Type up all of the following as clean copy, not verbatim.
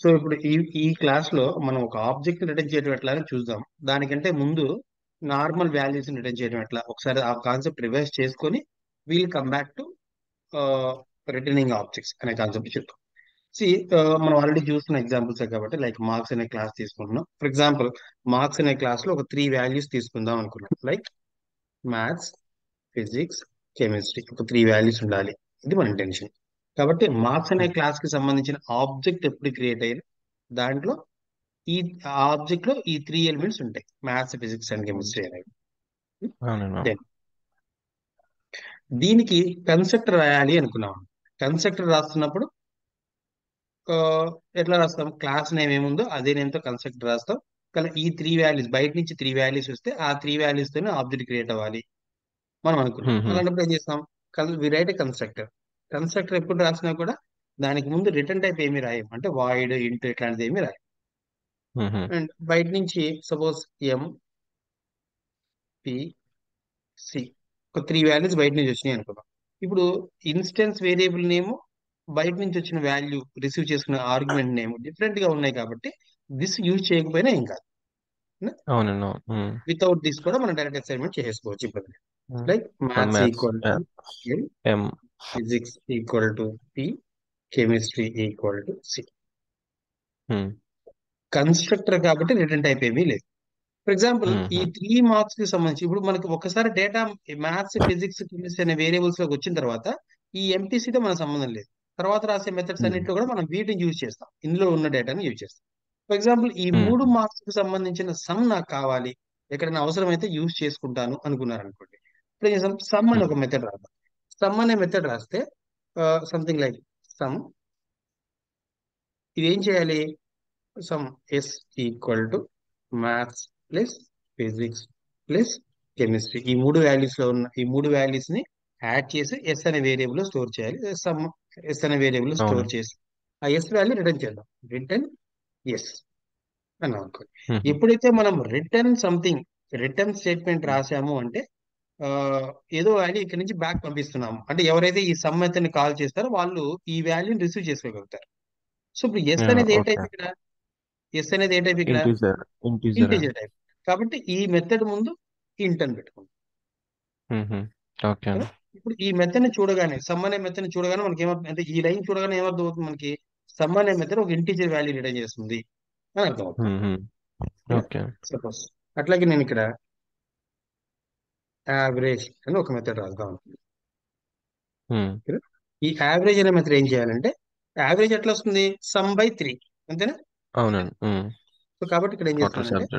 So ఇప్పుడు ఈ ఈ క్లాస్ లో మనం ఒక ఆబ్జెక్ట్ రిటర్న్ చేయడం ఎట్లా అని చూద్దాం. దానికంటే ముందు నార్మల్ వాల్యూస్ రిటర్న్ చేయడం ఎట్లా ఒకసారి ఆ కాన్సెప్ట్ రివైజ్ చేసుకొని we'll come back to returning objects అనే కాన్సెప్ట్ చెప్తాం. సి మనం ఆల్రెడీ చూస్తున్న ఎగ్జాంపుల్స్ కాబట్టి లైక్ మార్క్స్ అనే క్లాస్ తీసుకుంటున్నాం. ఫర్ ఎగ్జాంపుల్ మార్క్స్ అనే క్లాస్ లో ఒక 3 వాల్యూస్ తీసుకుందాం అనుకున్నాం. లైక్ మ్యాథ్స్, ఫిజిక్స్, కెమిస్ట్రీ, ఒక 3 వాల్యూస్ ఉండాలి. ఇది మన ఇంటెన్షన్. కాబట్టి మార్క్స్ అనే క్లాస్ కి సంబంధించిన ఆబ్జెక్ట్ ఎప్పుడు క్రియేట్ అయినా దాంట్లో ఈ ఆబ్జెక్ట్ లో ఈ 3 ఎలిమెంట్స్ ఉంటాయి, మ్యాథ్స్, ఫిజిక్స్ అండ్ కెమిస్ట్రీ అనేవి. దీనికి కన్స్ట్రక్టర్ రాయాలి అనుకున్నాం. కన్స్ట్రక్టర్ రాస్తున్నప్పుడు ఎట్లా రాస్తాం? క్లాస్ నేమ్ ఏముందో అదే నేమ్తో కన్స్ట్రక్టర్ రాస్తాం. కానీ ఈ 3 వాల్యూస్ బయట నుంచి 3 వాల్యూస్ వస్తే ఆ 3 వాల్యూస్ తోనే ఆబ్జెక్ట్ క్రియేట్ అవ్వాలి మనం అనుకున్నాం. అలాంటప్పుడు ఏం చేస్తాం? We write a constructor. Constructor ఎప్పుడు రాసినా కూడా దానికి ముందు రిటర్న్ టైప్ ఏమి రాయం, అంటే వాయిడ్, ఇంటూ ఇట్లాంటిది ఏమి రాయం. అండ్ బయట నుంచి సపోజ్ MPC ఒక 3 వాల్యూస్ బయట నుంచి వచ్చినాయి అనుకున్నాం. ఇప్పుడు ఇన్స్టెన్స్ వేరియబుల్ నేమ్, బయట నుంచి వచ్చిన వాల్యూ, రిసీవ్ చేసుకున్న ఆర్గ్యుమెంట్ నేమ్ డిఫరెంట్ గా ఉన్నాయి. కాబట్టి దిస్ యూజ్ చేయకపోయినా ఏం కాదు. వితౌట్ దిస్ కూడా మనం డైరెక్ట్ అసైన్మెంట్ చేసుకోవచ్చు. ఇప్పుడు like maths equal to M, physics equal to P, chemistry equal to C. Constructor కాబట్టి రిటర్న్ టైప్ ఏమీ లేదు. ఫర్ ఎగ్జాంపుల్ ఈ 3 మార్క్స్ కి సంబంధించి ఇప్పుడు మనకి ఒకసారి డేటా మ్యాథ్స్, ఫిజిక్స్, కెమిస్ట్రీ అనే వేరియబుల్స్ లోకి వచ్చిన తర్వాత ఈ MPCతో మన సంబంధం లేదు. తర్వాత రాసే మెథడ్స్ అన్నింటిలో కూడా మనం వీటిని యూజ్ చేస్తాం, ఇందులో ఉన్న డేటాని యూజ్ చేస్తాం. ఫర్ ఎగ్జాంపుల్ ఈ 3 మార్క్స్ కి సంబంధించిన సమ్ నాకు కావాలి, ఎక్కడైనా అవసరం అయితే యూజ్ చేసుకుంటాను అనుకున్నారు అనుకోండి. ఇప్పుడు ఏం చేస్తాం? సమ్ అని ఒక మెథడ్ రాద్దాం. సమ్ అనే మెథడ్ రాస్తే సంథింగ్ లైక్ సమ్. ఇది ఏం చేయాలి? Sum S equal to maths plus physics plus chemistry, ఈ 3 వాల్యూస్ లో ఉన్న ఈ 3 వాల్యూస్ ని యాడ్ చేసి S అనే వేరియబుల్ లో స్టోర్ చేయాలి. సమ్ S అనే వేరియబుల్ లో స్టోర్ చేసి ఆ S వాల్యూ రిటర్న్ చేద్దాం. రిటర్న్ S అని అనుకోండి. ఎప్పుడైతే మనం రిటర్న్ సంథింగ్, రిటర్న్ స్టేట్మెంట్ రాసాము అంటే ఏదో వాల్యూ ఇక్కడ నుంచి బ్యాక్ పంపిస్తున్నాము. అంటే ఎవరైతే ఈ సమ్ మెథడ్ ని కాల్ చేస్తారో వాళ్ళు ఈ వాల్యూని రిసీవ్ చేసుకోగలుగుతారు. సో ఇప్పుడు ఎస్ అనేది ఏ టైప్? ఇక్కడ ఎస్ అనేది ఏ టైప్? ఇక్కడ ఇంటీజర్ టైప్. కాబట్టి ఈ మెథడ్ ముందు ఇంటర్న్ పెట్టుకుంటాం. ఇప్పుడు ఈ మెథడ్ ని చూడగానే, సమ్ అనే మెథడ్ ని చూడగానే మనకి ఏమర్థం అంటే ఈ లైన్ చూడగానే ఏమర్థం అవుతుంది మనకి? సమ్ అనే మెథడ్ ఒక ఇంటీజర్ వాల్యూ రిటర్న్ చేస్తుంది అని అర్థం అవుతుంది. సపోజ్ అట్లాగే నేను ఇక్కడ యావరేజ్ అని ఒక మెథడ్ రాద్దాం. ఈ యావరేజ్ అనే మెథడ్ ఏం చేయాలంటే, యావరేజ్ ఎట్లా వస్తుంది? సమ్ బై 3, అంతేనా? అవునండి. కాబట్టి ఇక్కడ ఏం చేస్తానంటే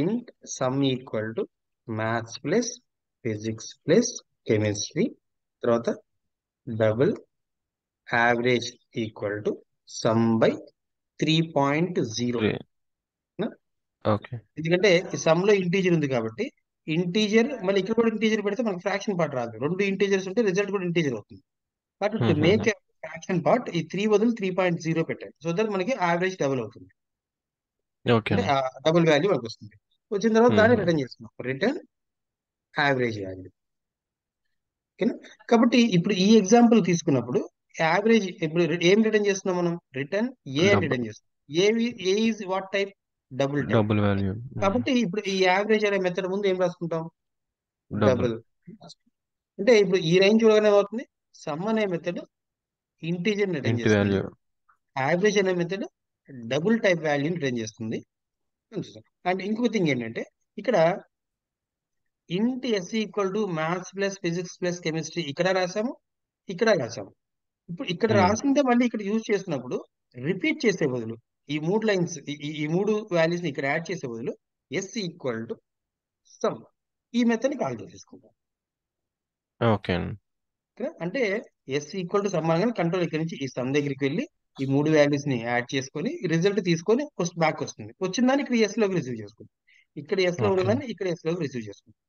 int sum equal to maths plus physics plus chemistry, తర్వాత double average equal to sum by 3.0. ఎందుకంటే సమ్ లో ఇంటీజర్ ఉంది కాబట్టి ఇంటీజర్, మళ్ళీ ఇక్కడ కూడా ఇంటీజర్ పెడితే మనకి ఫ్రాక్షన్ పార్ట్ రాదు. 2 ఇంటీజర్స్ ఉంటే రిజల్ట్ కూడా ఇంటీజర్ అవుతుంది. But to make fraction part ఈ 3 బదులు 3.0 పెట్టాలి. సో దట్ మనకి యావరేజ్ డబుల్ అవుతుంది, డబుల్ వాల్యూ మనకు వస్తుంది. వచ్చిన తర్వాత దాన్ని రిటర్న్ చేస్తున్నాం, రిటర్న్ యావరేజ్ వాల్యూ. ఓకేనా? కాబట్టి ఇప్పుడు ఈ ఎగ్జాంపుల్ తీసుకున్నప్పుడు యావరేజ్ ఇప్పుడు ఏం రిటర్న్ చేస్తున్నాం మనం? రిటర్న్ ఏ రిటర్న్ చేస్తున్నాం. A is what type? Double value. కాబట్టి ఇప్పుడు ఈ యావరేజ్ అనే మెథడ్ ముందు ఏం రాసుకుంటాం? డబుల్. అంటే ఇప్పుడు ఈ రేంజ్ చూడగానే అవుతుంది సమ్ అనే మెథడ్ ఇంటీజర్ రిటర్న్ చేస్తుంది, యావరేజ్ అనే మెథడ్ డబుల్ టైప్ వాల్యూని రిటర్న్ చేస్తుంది. అండ్ ఇంకొక థింగ్ ఏంటంటే ఇక్కడ int S equal to maths plus physics plus chemistry ఇక్కడ రాసాము, ఇక్కడ రాసాము. ఇప్పుడు ఇక్కడ రాసిందే మళ్ళీ ఇక్కడ యూజ్ చేసినప్పుడు రిపీట్ చేసే బదులు ఈ 3 లైన్స్, ఈ 3 వాల్యూస్ ని ఇక్కడ యాడ్ చేసే బదులు S ఈక్వల్ టు సమ్ ఈ మెథడ్ ని కాల్ చేసేసుకుంటాం. ఓకే. అంటే S ఈక్వల్ టు సమ్ అనగానే కంట్రోల్ ఇక్కడ నుంచి ఈ సమ్ దగ్గరికి వెళ్ళి ఈ 3 వాల్యూస్ ని యాడ్ చేసుకొని రిజల్ట్ తీసుకొని బ్యాక్ వస్తుంది. వచ్చిన దాన్ని ఇక్కడ S లోకి రిసీవ్ చేసుకుంటాం, ఇక్కడ S లో ఉండేదాన్ని ఇక్కడ S లోకి రిసీవ్ చేసుకుంటాం.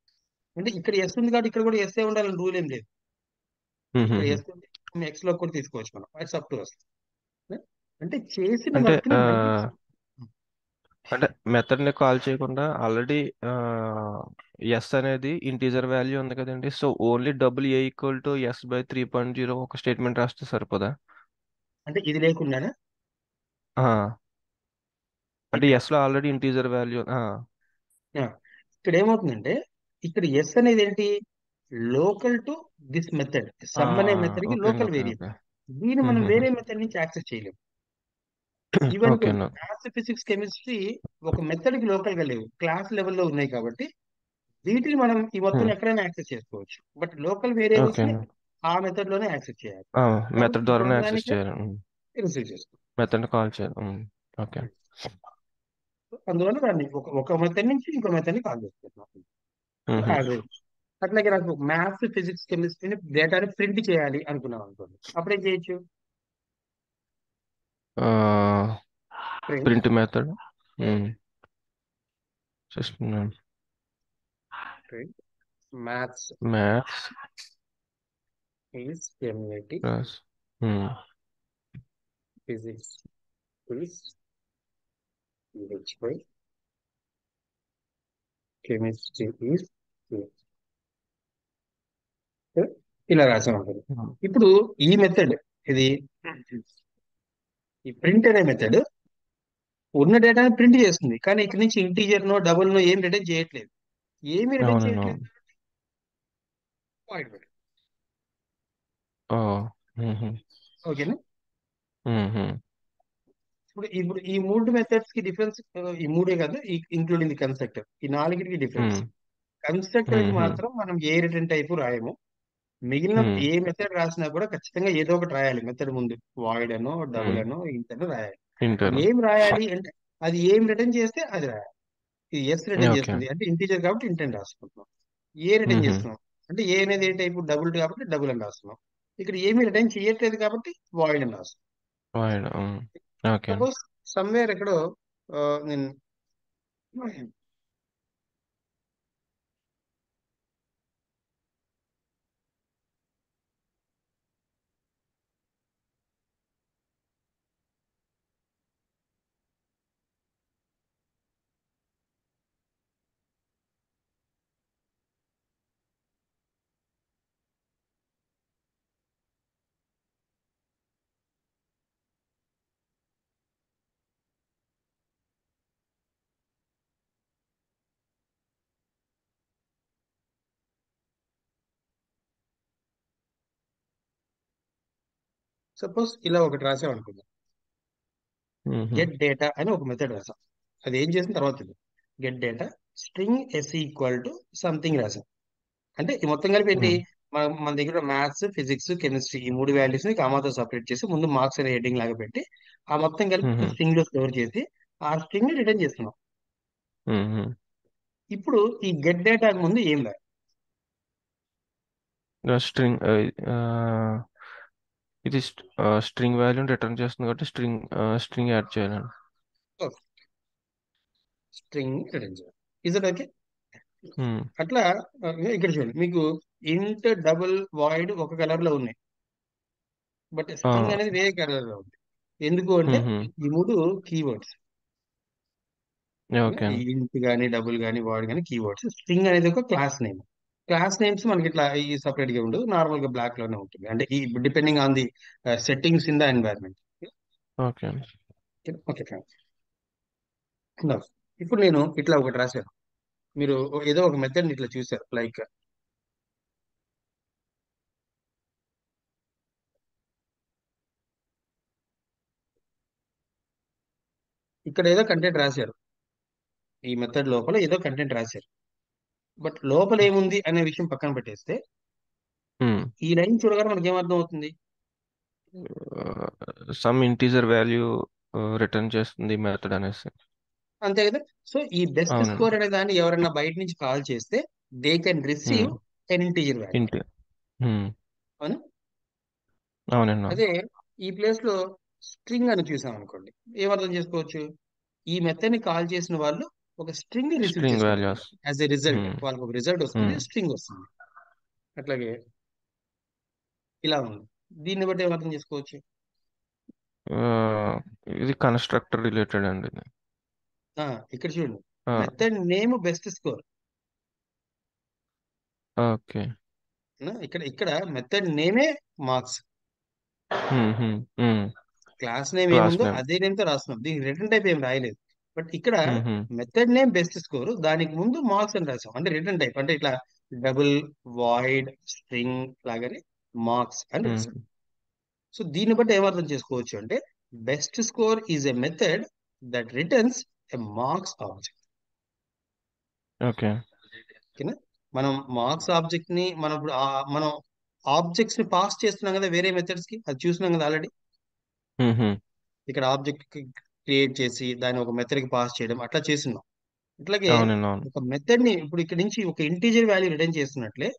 అంటే ఇక్కడ S ఉంది కాబట్టి ఇక్కడ కూడా S ఏ ఉండాలని రూల్ ఏం లేదు. S X లో కూడా తీసుకోవచ్చు మనం, ఇట్స్ అప్ టు us. అంటే చేసిన అంటే మెథడ్ ని కాల్ చేయకుండా ఆల్రెడీ ఎస్ అనేది ఇంటీజర్ వాల్యూ ఉంది కదండి. So only double A equal to S by 3.0 ఒక స్టేట్మెంట్ రాస్తే సరిపోదా? అంటే ఇది లేకుండా అంటే S లో ఆల్రెడీ ఇంటీజర్ వాల్యూ. ఆ, ఇక్కడ ఏమవుతుందంటే ఇక్కడ ఎస్ అనేది ఏంటి, local to this method, sum అనే మెథడ్ కి okay local okay okay variable. దీన్ని మనం వేరే మెథడ్ నుంచి యాక్సెస్ చేయలేము. ఈవెన్ ఓకే అన్న మ్యాథ్స్, ఫిజిక్స్, కెమిస్ట్రీ ఒక మెథడ్ కి లోకల్ గా లేవు, క్లాస్ లెవెల్లో ఉన్నాయి కాబట్టి వీటిని మనం ఈ మొత్తం ఎక్కడైనా యాక్సెస్ చేసుకోవచ్చు. బట్ లోకల్ వేరియబుల్స్ ఓకే ని అన్న ఆ మెథడ్ లోనే యాక్సెస్ చేయాలి. కాబట్టి మెథడ్ ద్వారానే యాక్సెస్ దానికి చేయాలి, రిసీవ్ చేసుకోవాలి. మెథడ్ కాల్ చేయాలి. ఓకే అందువల్ల దాన్ని ఒక మెథడ్ నుంచి ఇంకో మెథడ్ ని కాల్ చేస్తున్నాం. So average. అట్లాగే నాకు మ్యాథ్స్, ఫిజిక్స్, కెమిస్ట్రీని డేటాని ప్రింట్ చేయాలి అనుకున్నాం అనుకోండి, అప్పుడు ఏం చేయొచ్చు, ప్రింట్ ప్రింట్ మెథడ్ చేస్తున్నాను. Print maths maths is community, plus physics is యూహెచ్ఐ, కెమిస్ట్రీ ఈజ్, ఇలా రాసాం అనుకోండి. ఇప్పుడు ఈ మెథడ్, ఇది ఈ ప్రింట్ అనే మెథడ్ ఉన్న డేటాని ప్రింట్ చేస్తుంది, కానీ ఇక్కడ నుంచి ఇంటీజర్ నో డబుల్ నో ఏం రిటర్న్ చేయట్లేదు, ఏమి రిటర్న్ అవునండి చేయట్లేదు. అవును. Void పెట్టు. ఓ మ్మ్. ఓకేనా. మ్మ్. ఇప్పుడు ఈ మూడు మెథడ్స్ కి డిఫరెన్స్, ఈ మూడే కాదు ఇంక్లూడింగ్ ది కన్స్ట్రక్టర్, ఈ నాలుగిటికి డిఫరెన్స్. మ్మ్. కన్స్ట్రక్టర్ కి మ్మ్. మాత్రం మనం ఏ రిటర్న్ టైప్ రాయము, మిగిలిన మ్మ్. ఏ మెథడ్ రాసినా కూడా ఖచ్చితంగా ఏదో ఒకటి రాయాలి మెథడ్ ముందు, వాయిడ్ అనో డబుల్ మ్మ్. అనో ఇంతనో రాయాలి. ఇంటర్నల్. ఏం రాయాలి అంటే అది ఏం రిటర్న్ చేస్తే అది రాయాలి. ఇది ఎస్ రిటర్న్ ఓకే చేస్తుంది అంటే ఇంటీజర్ కాబట్టి ఇంటెంట్ రాసుకుంటున్నాం, ఏ రిటర్న్ మ్మ్. చేస్తున్నాం అంటే ఏ అనేది ఏ టైప్ డబుల్ కాబట్టి డబుల్ అని రాస్తున్నాం. ఇక్కడ ఏమీ రిటర్న్ చేయట్లేదు కాబట్టి వాయిడ్ అని రాస్తున్నాం. వాయిడ్. ఓకే అండి. సపోజ్ సమ్వేర్ ఎక్కడో ఆ, నేను సపోజ్ ఇలా ఒకటి రాసాం అనుకుందాం, మ్మ్. గెట్ డేటా అని ఒక మెథడ్ రాసాం. అది ఏం చేసిన తర్వాత get data string S equal to something రాసాం అంటే ఈ మొత్తం కలిపి ఏంటి, మ్మ్. మన దగ్గర మ్యాథ్స్, ఫిజిక్స్, కెమిస్ట్రీ ఈ మూడు వాల్యూస్ ని కామాతో సపరేట్ చేసి ముందు మార్క్స్ అనే హెడ్డింగ్ లాగా పెట్టి ఆ మొత్తం కలిపి ఒక మ్మ్. స్ట్రింగ్ లో స్టోర్ చేసి ఆ స్ట్రింగ్ ని రిటర్న్ చేస్తున్నాం. మ్మ్. ఇప్పుడు ఈ గెట్ డేటాకు ముందు ఏం రాయాలి, స్ట్రింగ్ ఇది స్ట్రింగ్ వాల్యూ రిటర్న్ చేస్తుంది కాబట్టి స్ట్రింగ్ యాడ్ చేయాలండి. స్ట్రింగ్ రిటర్న్ చేయాలి. Is it okay? మ్మ్. అట్లా ఇక్కడ చూడండి మీకు ఇంట్, డబుల్, వాయిడ్ ఒక కలర్ లో ఉన్నాయి, బట్ ఆ, స్ట్రింగ్ అనేది వేరే కలర్ లో ఉంది. ఎందుకు అంటే మ్మ్. ఈ మూడు కీవర్డ్స్, ఓకే ఈ అండి. ఇంట్ కానీ డబుల్ కానీ వాయిడ్ కానీ కీవర్డ్స్. స్ట్రింగ్ అనేది ఒక క్లాస్ నేమ్, క్లాస్ నేమ్స్ మనకి ఇట్లా ఈ సపరేట్ గా ఉండదు, నార్మల్ గా బ్లాక్ లోనే ఉంటుంది. అంటే ఈ depending on the settings in the environment. Okay అండి. Okay fine. ఇప్పుడు నేను ఇట్లా ఒకటి రాశాను, మీరు ఏదో ఒక మెథడ్ ఇట్లా చూసారు, లైక్ ఇక్కడ ఏదో కంటెంట్ రాశారు, ఈ మెథడ్ లోపల ఏదో కంటెంట్ రాశారు, బట్ లోపల ఏముంది అనే విషయం పక్కన పెట్టేస్తే మ్మ్. ఈ లైన్ చూడగానే మనకి ఏమర్థం అవుతుంది, సమ్ ఇంటీజర్ వాల్యూ రిటర్న్ చేస్తుంది మెథడ్ అనేసి. అంతే కదా. సో ఈ బెస్ట్ అవునండి. స్కోర్ అనే దాన్ని ఎవరైనా బయట నుంచి కాల్ చేస్తే they can receive an integer value. ఇంటి అవును. అవునండి. అవును. అదే ఈ ప్లేస్ లో స్ట్రింగ్ అని చూసాం అనుకోండి, ఏమర్థం చేసుకోవచ్చు, ఈ మెథడ్ ని కాల్ చేసిన వాళ్ళు ఒక స్ట్రింగ్ ని రిసీవ్ స్ట్రింగ్ చేసుకుంటారు, వాల్యూస్. యాజ్ ఎ రిజల్ట్ వాళ్ళకి ఒక రిజల్ట్ వస్తుంది, స్ట్రింగ్ వస్తుంది. అట్లాగే ఇలా ఉంది, దీన్ని బట్టి ఏమర్థం చేసుకోవచ్చు, ఇది కన్స్ట్రక్టర్ రిలేటెడ్ అండి ఇది. ఆ ఇక్కడ చూడండి ఆ, method name best score. Okay. ఇక్కడ ఇక్కడ మెథడ్ నేమే మార్క్స్. మ్మ్, మ్మ్, మ్మ్. క్లాస్ నేమ్ ఏముందో అదే నేమ్ తో రాస్తున్నాం. దీనికి రిటర్న్ టైప్ ఏం రాయలేదు. బట్ ఇక్కడ మెథడ్ నేమ్ బెస్ట్ స్కోర్, దానికి ముందు మార్క్స్ అని రాసాం. అంటే రిటర్న్ టైప్ అంటే ఇట్లా డబుల్ వాయిడ్ స్ట్రింగ్ లాగానే మార్క్స్ అని రాసాం. సో దీన్ని బట్టి ఏమర్థం చేసుకోవచ్చు అంటే best score is a method that returns a marks object. Okay, మనం మార్క్స్ ఆబ్జెక్ట్ ని మనం ఇప్పుడు మనం ఆబ్జెక్ట్స్ ని పాస్ చేస్తున్నాం కదా వేరే మెథడ్స్ కి, అది చూస్తున్నాం కదా ఆల్రెడీ. ఇక్కడ ఆబ్జెక్ట్ క్రియేట్ చేసి దాన్ని ఒక మెథడ్ కి పాస్ చేయడం అట్లా చేస్తున్నాం. అట్లాగే ఒక మెథడ్ ని ఇప్పుడు ఇక్కడ నుంచి ఒక ఇంటీజర్ వాల్యూ రిటర్న్ చేస్తున్నట్లే,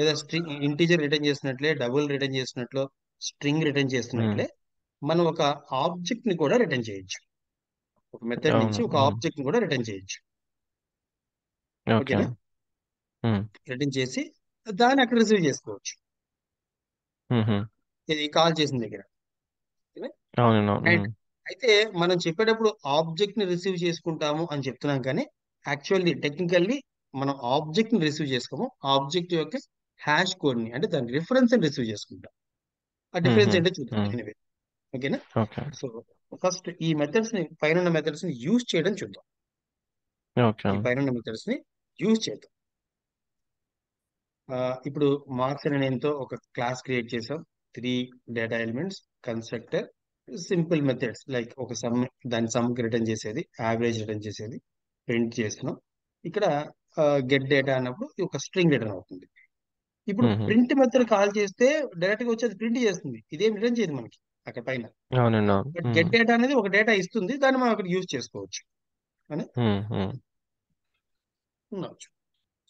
లేదా స్ట్రింగ్ ఇంటీజర్ రిటర్న్ చేస్తున్నట్లే, డబుల్ రిటర్న్ చేస్తున్నట్లు, స్ట్రింగ్ రిటర్న్ చేస్తున్నట్లే మనం ఒక ఆబ్జెక్ట్ ని కూడా రిటర్న్ చేయొచ్చు. ఒక మెథడ్ నుంచి ఒక ఆబ్జెక్ట్ ని కూడా రిటర్న్ చేయొచ్చు. ఓకేనా? రిటర్న్ చేసి దాన్ని అక్కడ రిసీవ్ చేసుకోవచ్చు ఇది కాల్ చేసిన దగ్గర. అయితే మనం చెప్పేటప్పుడు ఆబ్జెక్ట్ ని రిసీవ్ చేసుకుంటాము అని చెప్తున్నాం, కానీ యాక్చువల్లీ టెక్నికల్లీ మనం ఆబ్జెక్ట్ ని రిసీవ్ చేసుకోము. ఆబ్జెక్ట్ యొక్క హ్యాష్ కోడ్ ని, అంటే దాని రిఫరెన్స్ ని రిసీవ్ చేసుకుంటాం. ఆ డిఫరెన్స్ ఏంటో చూద్దాం. ఓకేనా? సో ఫస్ట్ ఈ మెథడ్స్ ని, పైన మెథడ్స్ ని యూజ్ చేయడం చూద్దాం. పైన మెథడ్స్ ని యూజ్ చేద్దాం. ఇప్పుడు మార్క్స్ అనే నేమ్తో ఒక క్లాస్ క్రియేట్ చేసాం. 3 data elements, constructor, simple methods like ఒక సమ్, దాని సమ్ రిటర్న్ చేసేది, యావరేజ్ రిటర్న్ చేసేది ప్రింట్ చేస్తున్నాం. ఇక్కడ గెట్ డేటా అన్నప్పుడు ఒక స్ట్రింగ్ రిటర్న్ అవుతుంది. ఇప్పుడు ప్రింట్ మెథడ్ కాల్ చేస్తే డైరెక్ట్ గా వచ్చేది ప్రింట్ చేస్తుంది, ఇదేం రిటర్న్ చేయదు మనకి అక్కడ పైన. బట్ గెట్ డేటా అనేది ఒక డేటా ఇస్తుంది, దాన్ని మనం అక్కడ యూజ్ చేసుకోవచ్చు అని ఉండవచ్చు.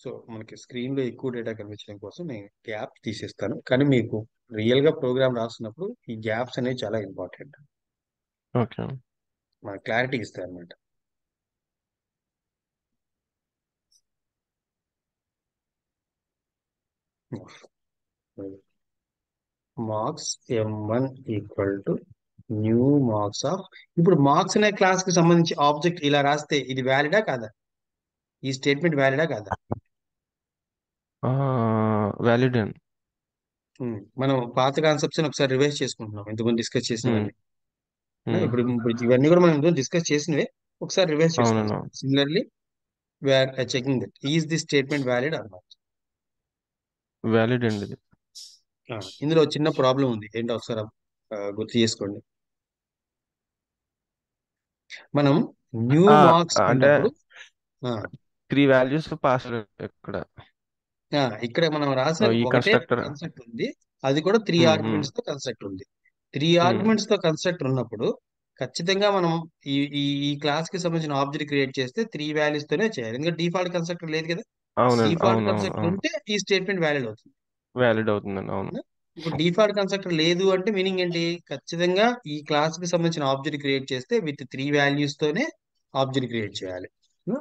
సో మనకి స్క్రీన్ లో ఎక్కువ డేటా కనిపించడం కోసం నేను గ్యాప్ తీసేస్తాను, కానీ మీకు రియల్ గా ప్రోగ్రామ్ రాస్తున్నప్పుడు ఈ గ్యాప్స్ అనేవి చాలా ఇంపార్టెంట్, మన క్లారిటీ ఇస్తాయి అనమాట. Marks m1 equal to new marks of, ఇప్పుడు మార్క్స్ అనే క్లాస్ కి సంబంధించి ఆబ్జెక్ట్ ఇలా రాస్తే ఇది వ్యాలిడా కాదా? ఈ స్టేట్మెంట్ వ్యాలిడా కాదా? వ్యాలిడ్. మనం పాత కాన్సెప్ట్స్ ఒకసారి రివైజ్ చేసుకుంటున్నాం, ఇంతకుముందు డిస్కస్ చేసినవి. ఇప్పుడు ఇవన్నీ కూడా మనం డిస్కస్ చేసినవే, ఒకసారి రివైజ్ చేసుకుంటున్నాం. Similarly where checking that is the statement valid or not. Valid అండి. ఇందులో చిన్న ప్రాబ్లం ఉంది, ఏంటో ఒకసారి గుర్తు చేసుకోండి. మనం న్యూ మార్క్స్ అంటే వాల్యూస్ పాస్, ఇక్కడ మనం రాసిన కన్స్ట్రక్ట్ ఉంది, అది కూడా 3 ఆర్గ్యుమెంట్స్ తో కన్స్ట్రక్ట్ ఉంది. 3 ఆర్గ్యుమెంట్స్ తో కన్స్ట్రక్ట్ ఉన్నప్పుడు ఖచ్చితంగా మనం ఈ క్లాస్ కి సంబంధించిన ఆబ్జెక్ట్ క్రియేట్ చేస్తే 3 వాల్యూస్ తోనే చేయాలి, ఎందుకంటే డిఫాల్ట్ కన్స్ట్రక్ట్ లేదు కదా. డిఫాల్ట్ కన్స్ట్రక్ట్ ఉంటే ఈ స్టేట్మెంట్ వ్యాలిడ్ అవుతుంది, వ్యాలిడ్ అవుతుందండి. అవును. ఇప్పుడు డిఫాల్ట్ కన్స్ట్రక్ట్ లేదు అంటే మీనింగ్ ఏంటి? ఖచ్చితంగా ఈ క్లాస్ కి సంబంధించిన ఆబ్జెక్ట్ క్రియేట్ చేస్తే విత్ 3 వాల్యూస్ తోనే ఆబ్జెక్ట్ క్రియేట్ చేయాలి.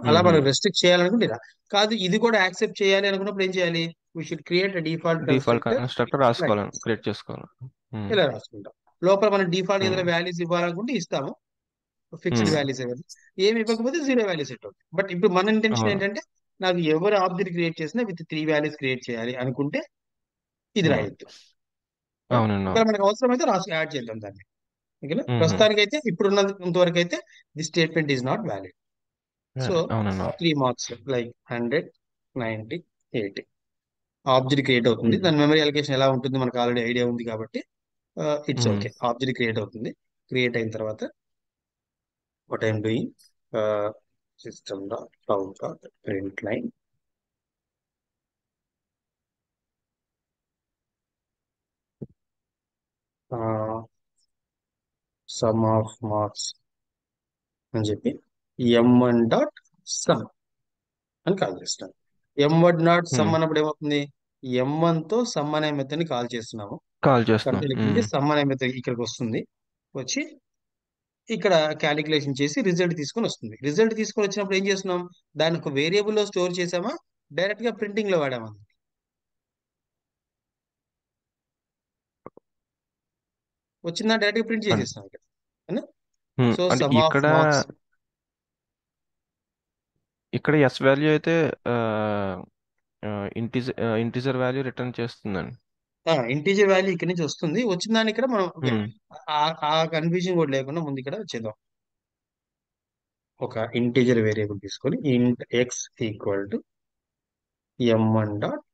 అలా మనం రెస్ట్రిక్ట్ చేయాలనుకుంటే కాదు, ఇది కూడా యాక్సెప్ట్ చేయాలి అనుకున్నప్పుడు ఏం చేయాలి? We should create default constructor రాసుకోవాలి, క్రియేట్ చేసుకోవాలి, ఇలా రాసుకుంటాం. లోపల మనం డిఫాల్ట్ ఏదైనా వాల్యూస్ ఇవ్వాలనుకుంటే ఇస్తాము, ఫిక్స్డ్ వాల్యూస్ ఏమైనా. ఏమి ఇవ్వకపోతే 0 వాల్యూస్ సెట్ అవుతుంది. బట్ ఇప్పుడు మన ఇంటెన్షన్ ఏంటంటే నాకు ఎవరు ఆబ్జెక్ట్ క్రియేట్ చేసినా విత్ 3 వాల్యూస్ క్రియేట్ చేయాలి అనుకుంటే ఇది రాయొద్దు. మనకు అవసరం అయితే యాడ్ చేద్దాం దాన్ని. ఓకేనా? ప్రస్తుతానికైతే ఇప్పుడున్నంత వరకు అయితే the statement is not valid. So 3 marks like 100, 90, 80 object create అవుతుంది. దాని మెమరీ అలొకేషన్ ఎలా ఉంటుంది మనకు ఆల్రెడీ ఐడియా ఉంది కాబట్టి ఇట్స్ ఓకే. ఆబ్జెక్ట్ క్రియేట్ అవుతుంది. క్రియేట్ అయిన తర్వాత what I'm doing system dot out dot print line sum of marks అని చెప్పి m1 డాట్ సమ్ అని కాల్ చేస్తున్నాను. m1 డాట్ సమ్ అన్నప్పుడు ఏమవుతుంది? m1 తో సమ్ అనే మెథడ్ ని కాల్ చేస్తున్నాము. సమ్ అనే మెథడ్ ఇక్కడికి వస్తుంది, వచ్చి ఇక్కడ క్యాలిక్యులేషన్ చేసి రిజల్ట్ తీసుకొని వస్తుంది. రిజల్ట్ తీసుకొని వచ్చినప్పుడు ఏం చేస్తున్నాం? దాని ఒక వేరియబుల్ లో స్టోర్ చేసామా, డైరెక్ట్ గా ప్రింటింగ్ లో వాడామా? వచ్చిందా డైరెక్ట్ గా ప్రింట్ చేసేస్తాం ఇక్కడ. సో సమ్ ఆఫ్ మార్క్స్ ఇక్కడ ఎస్ వాల్యూ అయితే ఇంటిజర్ వాల్యూ రిటర్న్ చేస్తుందండి. ఇంటీజర్ వాల్యూ ఇక్కడ నుంచి వస్తుంది. వచ్చిన దాన్ని ఇక్కడ మనం ఆ కన్ఫ్యూజన్ కూడా లేకుండా ముందు ఇక్కడ వచ్చేద్దాం. ఒక ఇంటీజర్ వేరియబుల్ తీసుకొని int X equal to m1 dot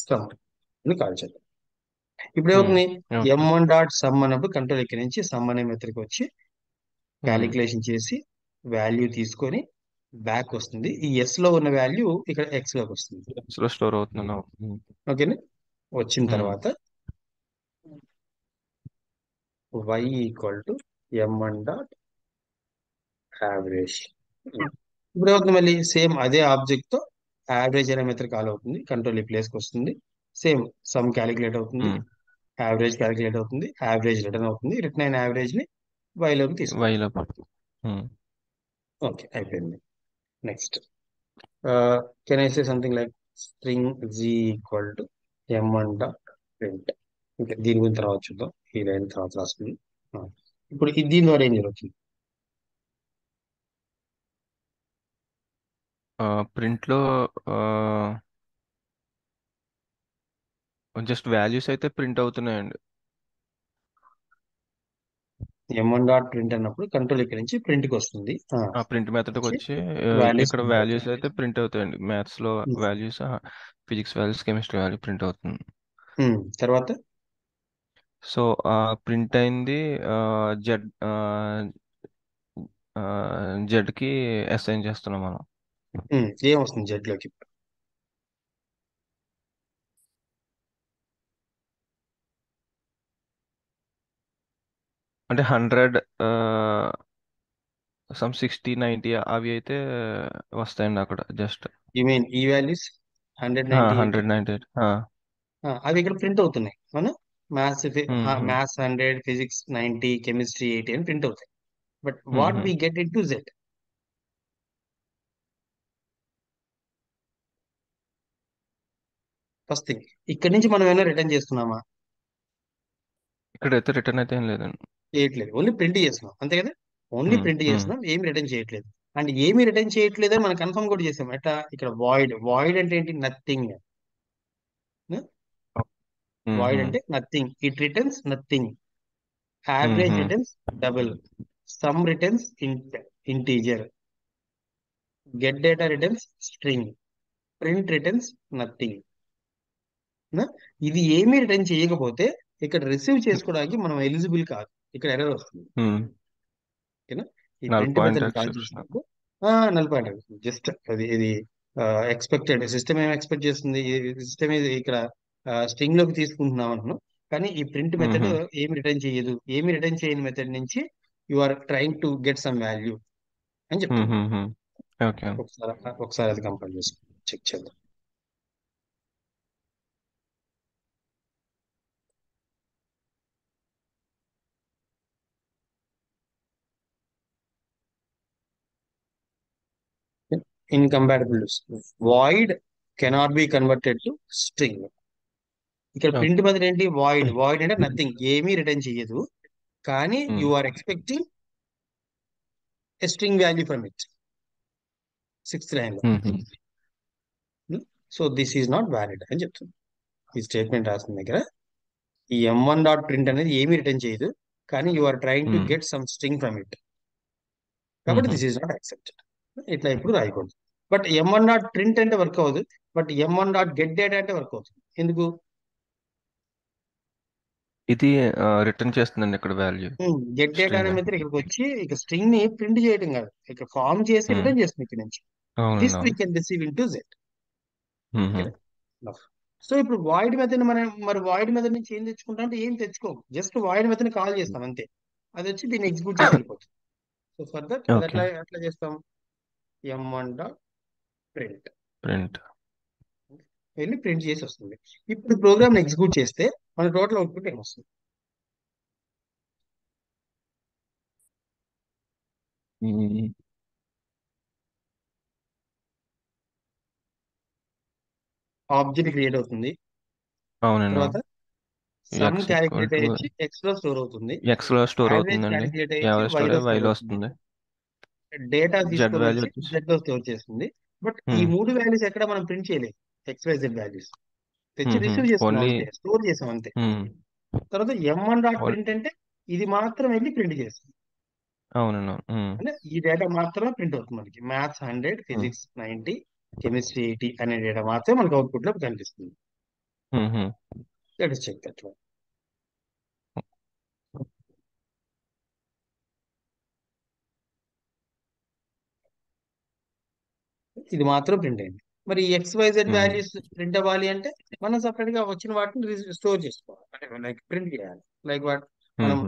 sum అని కాల్ చేద్దాం. ఇప్పుడు ఏమవుతుంది, m1 డాట్ సమ్ అన్నప్పుడు కంట్రోల్ ఇక్కడ నుంచి సమ్ అనే మెథడ్కి వచ్చి క్యాలిక్యులేషన్ చేసి వాల్యూ తీసుకొని బ్యాక్ వస్తుంది. ఈ ఎస్ లో ఉన్న వాల్యూ ఇక్కడ ఎక్స్ లోకి వస్తుంది, స్టోర్ అవుతుంది. ఓకేనా? వచ్చిన తర్వాత y equal to m1 dot average. ఇప్పుడు ఏమవుతుంది, మళ్ళీ సేమ్ అదే ఆబ్జెక్ట్ తో యావరేజ్ అనే మెథడ్ కాల్ అవుతుంది. కంట్రోల్ ఈ ప్లేస్కి వస్తుంది. సేమ్ సమ్ క్యాలిక్యులేట్ అవుతుంది, యావరేజ్ క్యాలిక్యులేట్ అవుతుంది, యావరేజ్ రిటర్న్ అవుతుంది. రిటర్న్ అయిన యావరేజ్ ని y లోకి తీసుకుంటుంది. ఓకే, అయిపోయింది. Next can I say something like string g equal to m1 dot print. ఇంకా దీని గురించి తర్వాత చూద్దాం. ఈ లైన్ తర్వాత రాస్తుంది. ఇప్పుడు దీని ద్వారా ఏం జరుగుతుంది, ప్రింట్ లో జస్ట్ వాల్యూస్ అయితే ప్రింట్ అవుతున్నాయండి. m1 డాట్ ప్రింట్ అన్నప్పుడు కంట్రోల్ ఇక్కడ నుంచి ప్రింట్ కి వస్తుంది. ప్రింట్ మెథడ్ కి వచ్చి ఇక్కడ వాల్యూస్ అయితే ప్రింట్ అవుతాయండి. మ్యాథ్స్ లో values, physics values, chemistry value print అవుతుంది. తర్వాత సో ప్రింట్ అయింది జెడ్ కి అసైన్ చేస్తున్నాం మనం. ఏమొస్తుంది జెడ్ లోకి? అంటే 100 సమ్ 60, 90 అవి అయితే వస్తాయండి అక్కడ. జస్ట్ యు మీన్ ఈ వాల్యూస్ 100, 98 అవి ఇక్కడ ప్రింట్ అవుతున్నాయి. అవునా? మ్యాథ్స్ 100, ఫిజిక్స్ 90, కెమిస్ట్రీ 80 అని ప్రింట్ అవుతాయి. But what we get into Z? First thing, ఇక్కడ నుంచి మనం ఏమైనా రిటర్న్ చేస్తున్నామా? ఇక్కడైతే రిటర్న్ అయితే ఏం లేదండి, చేయట్లేదు. ఓన్లీ ప్రింట్ చేస్తున్నాం అంతే కదా. ఓన్లీ ప్రింట్ చేస్తున్నాం, ఏమి రిటర్న్ చేయట్లేదు. అండ్ ఏమి రిటర్న్ చేయట్లేదు మనం కన్ఫర్మ్ కూడా చేసాం. ఎట్లా? ఇక్కడ వాయిడ్ అంటే ఏంటి? నథింగ్. వాయిడ్ అంటే nothing. It returns nothing. Average returns double. Sum returns integer. Get data returns string. Print returns nothing. ఇది ఏమీ రిటర్న్ చేయకపోతే ఇక్కడ రిసీవ్ చేసుకోవడానికి మనం ఎలిజిబుల్ కాదు. ఇక్కడ ఎర్రర్ వస్తుంది. జస్ట్ అది ఇది ఎక్స్పెక్టెడ్. సిస్టమ్ ఏం ఎక్స్పెక్ట్ చేస్తుంది? సిస్టమ్ ఇక్కడ స్ట్రింగ్ లోకి తీసుకుంటున్నాం అంటున్నాం, కానీ ఈ ప్రింట్ మెథడ్ ఏమి రిటర్న్ చేయదు. ఏమి రిటర్న్ చేయని మెథడ్ నుంచి you are trying to get some value అని చెప్తాను. ఒకసారి అది కంపేర్ చేసి చెక్ చేద్దాం. Incompatible list. Void cannot be converted to string. ఇక్కడ ప్రింట్ మెథడ్ ఏంటి? వాయిడ్ అంటే నథింగ్, ఏమీ రిటర్న్ చేయదు. కానీ you are expecting a string value from it. 6th line లో so this is not valid అని చెప్తుంది. ఈ స్టేట్మెంట్ రాసిన దగ్గర ఈ m1 డాట్ ప్రింట్ అనేది ఏమీ రిటర్న్ చేయదు, కానీ you are trying to get some string from it. కాబట్టి దిస్ ఈజ్ నాట్ యాక్సెప్టెడ్. ఇట్లా ఇప్పుడు రాయకూడదు. బట్ m1 డాట్ ప్రింట్ అంటే వర్క్ అవుతుంది. But m1 dot get data అంటే వర్క్ అవుతుంది. ఎందుకు? ఇది రిటర్న్ చేస్తుందండి ఇక్కడ వాల్యూ. గెట్ డేటా అనే మెథడ్ ఇక్కడికి వచ్చి ఇక్కడ స్ట్రింగ్ ని ప్రింట్ చేయడం కాదు, ఇక్కడ ఫామ్ చేసి రిటర్న్ చేస్తుంది. ఇక్కడ నుంచి this we can receive into z. So ఇప్పుడు వాయిడ్ మెథడ్ మనం వాయిడ్ మెథడ్ నుంచి ఏం తెచ్చుకుంటాం అంటే ఏం తెచ్చుకోము. జస్ట్ వాయిడ్ మెథడ్ ని కాల్ చేస్తాం అంతే. అది వచ్చి దీన్ని ఎగ్జిక్యూట్ చేయగలిగిపోతుంది. సో ఫర్ దట్ అట్లా చేస్తాం. m1 dot print వెళ్ళి ప్రింట్ చేసి వస్తుంది. ఇప్పుడు ప్రోగ్రామ్ ఎగ్జిక్యూట్ చేస్తే మన టోటల్ అవుట్పుట్ ఏమొస్తుంది? ఆబ్జెక్ట్ క్రియేట్ అవుతుంది. తర్వాత సమ్ క్యాలిక్యులేట్ అయ్యి ఎక్స్ లో స్టోర్ అవుతుంది. డేటా తీసుకొని జెడ్ లో స్టోర్ చేస్తుంది. బట్ ఈ మూడు వాల్యూస్ ఎక్కడ మనం ప్రింట్ చేయలేదు. XYZ వాల్యూస్ తెచ్చి రిసీవ్ చేసుకున్నాం స్టోర్ చేసాం అంతే. తర్వాత m1.print ఏంటంటే ఇది మాత్రం వెళ్ళి ప్రింట్ చేస్తుంది. అవును అంటే ఈ డేటా మాత్రమే ప్రింట్ అవుతుంది మనకి. మ్యాథ్స్ 100 ఫిజిక్స్ 90 కెమిస్ట్రీ 80 అనే డేటా మాత్రమే మనకి అవుట్పుట్ లో కనిపిస్తుంది. ఇది మాత్రం ప్రింట్ అయింది. మరి XYZ వాల్యూస్ ప్రింట్ అవ్వాలి అంటే మనం సపరేట్ గా వచ్చిన వాటిని స్టోర్ చేసుకోవాలి, అంటే లైక్ ప్రింట్ చేయాలి. లైక్ వాట్ మనం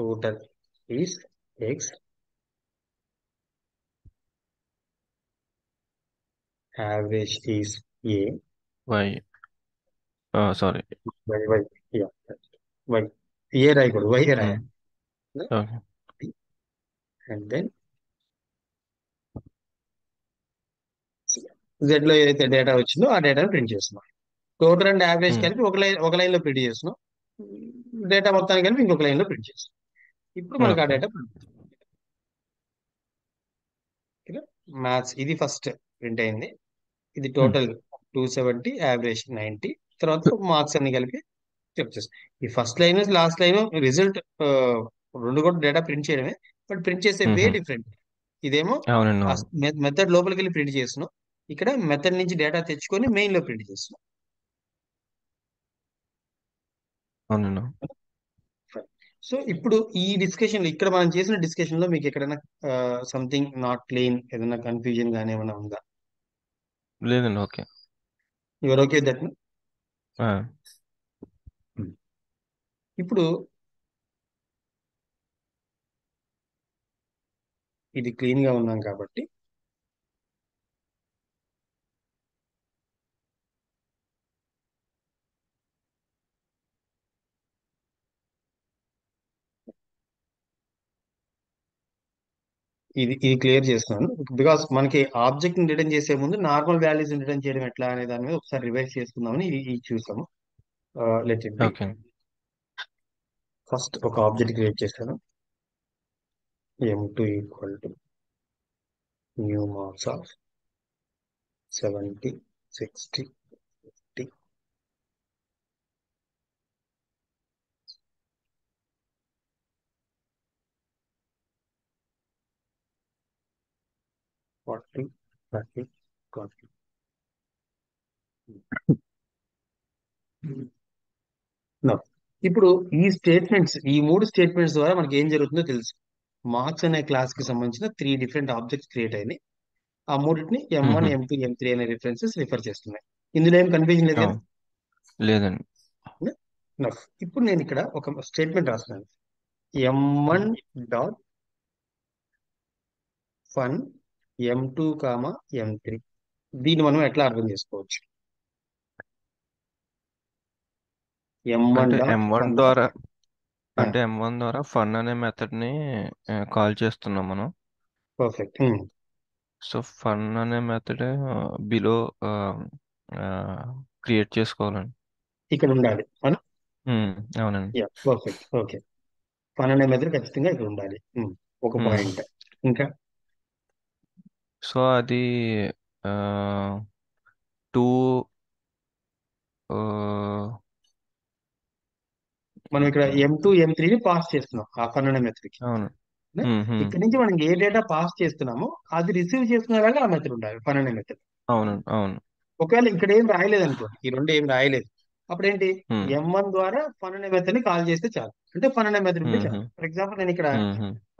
total is X average is a y sorry y yeah y here I go y here I am okay and then z లో ఏదైతే డేటా వచ్చిందో ఆ డేటాను ప్రింట్ చేస్తున్నాం. టోటల్ అండ్ యావరేజ్ కలిపి ఒక లైన్ లో ప్రింట్ చేస్తున్నాం, డేటా మొత్తాన్ని కలిపి ఇంకొక లైన్ లో ప్రింట్ చేస్తున్నాం. ఇప్పుడు మనకు ఆ డేటా ప్రింట్ అవుతుంది. మ్యాథ్స్ ఇది ఫస్ట్ ప్రింట్ అయింది, ఇది టోటల్ 270 యావరేజ్ 90 తర్వాత మార్క్స్ అన్ని కలిపి చెప్తాను. ఈ first line last line result రెండు కూడా డేటా ప్రింట్ చేయడమే, బట్ ప్రింట్ చేసే వే డిఫరెంట్. ఇదేమో మెథడ్ లోపలికి వెళ్ళి ప్రింట్ చేస్తున్నాం, ఇక్కడ మెథడ్ నుంచి డేటా తెచ్చుకొని మెయిన్ లో ప్రింట్ చేస్తున్నాం. సో ఇప్పుడు ఈ డిస్కషన్ ఇక్కడ మనం చేసిన డిస్కషన్ లో మీకు ఎక్కడైనా సంథింగ్ నాట్ క్లీన్ ఏదైనా కన్ఫ్యూజన్ గానీ ఏమైనా ఉందా? లేదండి, ఓకే. Your okay that. ఇప్పుడు ఇది క్లీన్ గా ఉన్నాం కాబట్టి ఇది ఇది క్లియర్ చేస్తున్నాను. బికాస్ మనకి ఆబ్జెక్ట్ ని రిటర్న్ చేసే ముందు నార్మల్ వాల్యూస్ ని రిటర్న్ చేయడం ఎట్లా అనే దాని మీద ఒకసారి రివైజ్ చేసుకుందామని ఇది చూసాము. లెట్ ఇట్ ఫస్ట్ ఒక ఆబ్జెక్ట్ క్రియేట్ చేస్తాను. m2 equal to new marks of 70 60 50. ఇప్పుడు ఈ స్టేట్మెంట్స్ ఈ మూడు స్టేట్మెంట్స్ ద్వారా మనకి ఏం జరుగుతుందో తెలుసు. మార్క్స్ అనే క్లాస్ కి సంబంధించిన 3 డిఫరెంట్ ఆబ్జెక్ట్స్ క్రియేట్ అయినాయి. ఆ మూడింటిని m1 m2 m3 అనే రిఫరెన్సెస్ రిఫర్ చేస్తున్నాయి. ఇందులో ఏం కన్ఫ్యూజన్ లేదు లేదండి. ఇప్పుడు నేను ఇక్కడ ఒక స్టేట్మెంట్ రాస్తున్నాను. m1.fun m2, m3 దీన్ని మనం ఎట్లా అర్థం చేసుకోవచ్చు? m1 ద్వారా ఫన్ అనే మెథడ్ ని కాల్ చేస్తున్నాం మనం. పర్ఫెక్ట్. సో ఫన్ అనే మెథడ్ బిలో క్రియేట్ చేసుకోవాలండి, ఇక్కడ ఉండాలి. అవునండి, పర్ఫెక్ట్. ఓకే, ఫన్ అనే మెథడ్ ఖచ్చితంగా ఇక్కడ ఉండాలి, ఒక పాయింట్. ఇంకా సో అది 2 మనం ఇక్కడ m2 m3 ని పాస్ చేస్తున్నాం ఆ ఫన్ మెథడ్ కి. ఇక్కడ నుంచి మనం ఏ డేటా పాస్ చేస్తున్నామో అది రిసీవ్ చేసుకునేలాగా ఆ మెథడ్ ఉండాలి, ఫన్ మెథడ్. అవును. ఒకవేళ ఇక్కడ ఏం రాయలేదు అనుకోండి, ఈ రెండు ఏం రాయలేదు, అప్పుడు ఏంటి m1 ద్వారా ఫన్ మెథడ్ ని కాల్ చేస్తే చాలు, అంటే ఫన్ మెథడ్ ఉంటే చాలు. ఫర్ ఎగ్జాంపుల్ నేను ఇక్కడ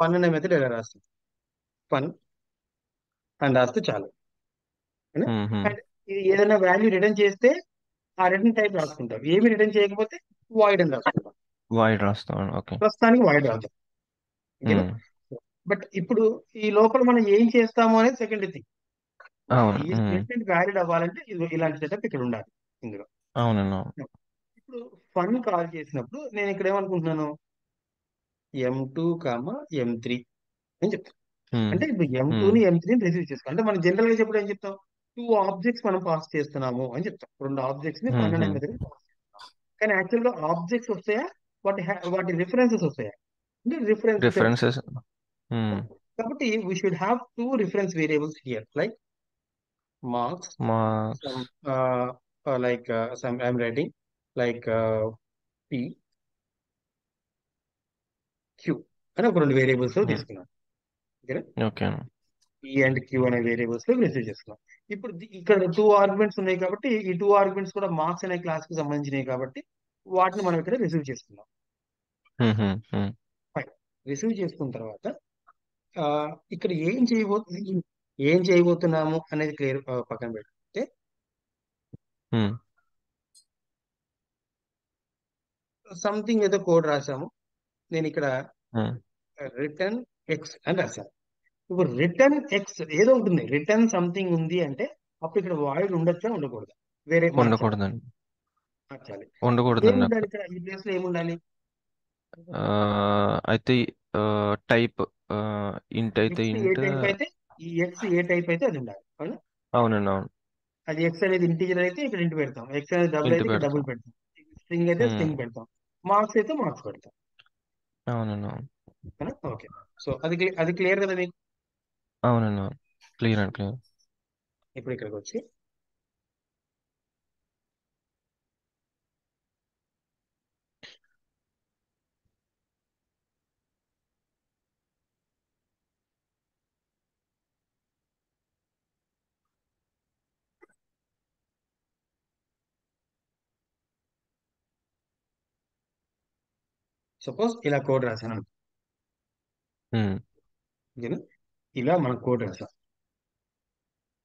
ఫన్ మెథడ్ ఎలా రాస్తాను, ఫన్ అని రాస్తే చాలు. ఇది ఏదైనా వాల్యూ రిటర్న్ చేస్తే ఆ రిటర్న్ టైప్ రాసుకుంటాం, ఏమి రిటర్న్ చేయకపోతే వాయిడ్ అని రాసుకుంటాం. ప్రస్తుతానికి వాయిడ్ రాద్దాం. బట్ ఇప్పుడు ఈ లోపల మనం ఏం చేస్తాము అనేది సెకండరీ థింగ్. ఈ స్టేట్మెంట్ వ్యాలిడ్ అవ్వాలంటే ఇలాంటి సెటప్ ఇక్కడ ఉండాలి ఇందులో. ఇప్పుడు ఫన్ కాల్ చేసినప్పుడు నేను ఇక్కడ ఏమనుకుంటున్నాను, m2, m3 అని చెప్తాను. అంటే ఇప్పుడు m2 m3 రిసీవ్ చేసుకోవాలి అంటే మనం జనరల్ గా చెప్పడం ఏం చెప్తాం, 2 ఆబ్జెక్ట్స్ మనం పాస్ చేస్తున్నాము అని చెప్తాం. 2 ఆబ్జెక్ట్స్ ని ఫన్ అనే మెథడ్ పాస్ చేస్తాం. కానీ యాక్చువల్ గా ఆబ్జెక్ట్స్ వస్తాయా వాటి రిఫరెన్సెస్ వస్తాయా అంటే references Kabatti, we should have two reference variables here, like marks, some I'm writing like P, Q. And I have variables so this one. Okay. E and Q and variables so this is one. If two arguments ఉన్నాయి కాబట్టి ఈ two arguments కూడా marks అనే class కు సంబంధించినవి కాబట్టి వాటిని మనం ఇక్కడ రిసీవ్ చేసుకున్నాం. ఫైన్. రిసీవ్ చేసుకున్న తర్వాత ఇక్కడ ఏం చేయబోతున్నాము అనేది క్లియర్ పక్కన పెడితే సంథింగ్ ఏదో కోడ్ రాసాము. నేను ఇక్కడ రిటర్న్ ఎక్స్ అని రాశాను. ఇప్పుడు రిటర్న్ ఎక్స్ ఏదో ఉంటుంది, రిటర్న్ సంథింగ్ ఉంది అంటే అప్పుడు ఇక్కడ వాయిడ్ ఉండొచ్చా ఉండకూడదు? వేరే ఉండకూడదు. ప్లేస్ లో ఏముండాలి అయితే టైప్ ఇంట్ అయితే ఈ ఎక్స్ ఏ టైప్ అయితే అది ఉండాలి. అవునండి, అవును. అది ఎక్స్ అనేది ఇంటీజర్ అయితే ఇక్కడ ఇంటి పెడతాం, ఎక్స్ అనేది డబుల్ అయితే డబుల్ పెడతాం, స్ట్రింగ్ అయితే స్ట్రింగ్ పెడతాం, మార్క్స్ అయితే మార్క్స్ పెడతాం. అవునండి, అవును. ఓకే, సో అది క్లియర్ కదా మీకు? అవునండి, అవును, క్లియర్ అండి, క్లియర్. ఇప్పుడు ఇక్కడికి వచ్చి సపోజ్ ఇలా కోడ్ రాశాను, ఇలా మనం కోడ్ రాసాం.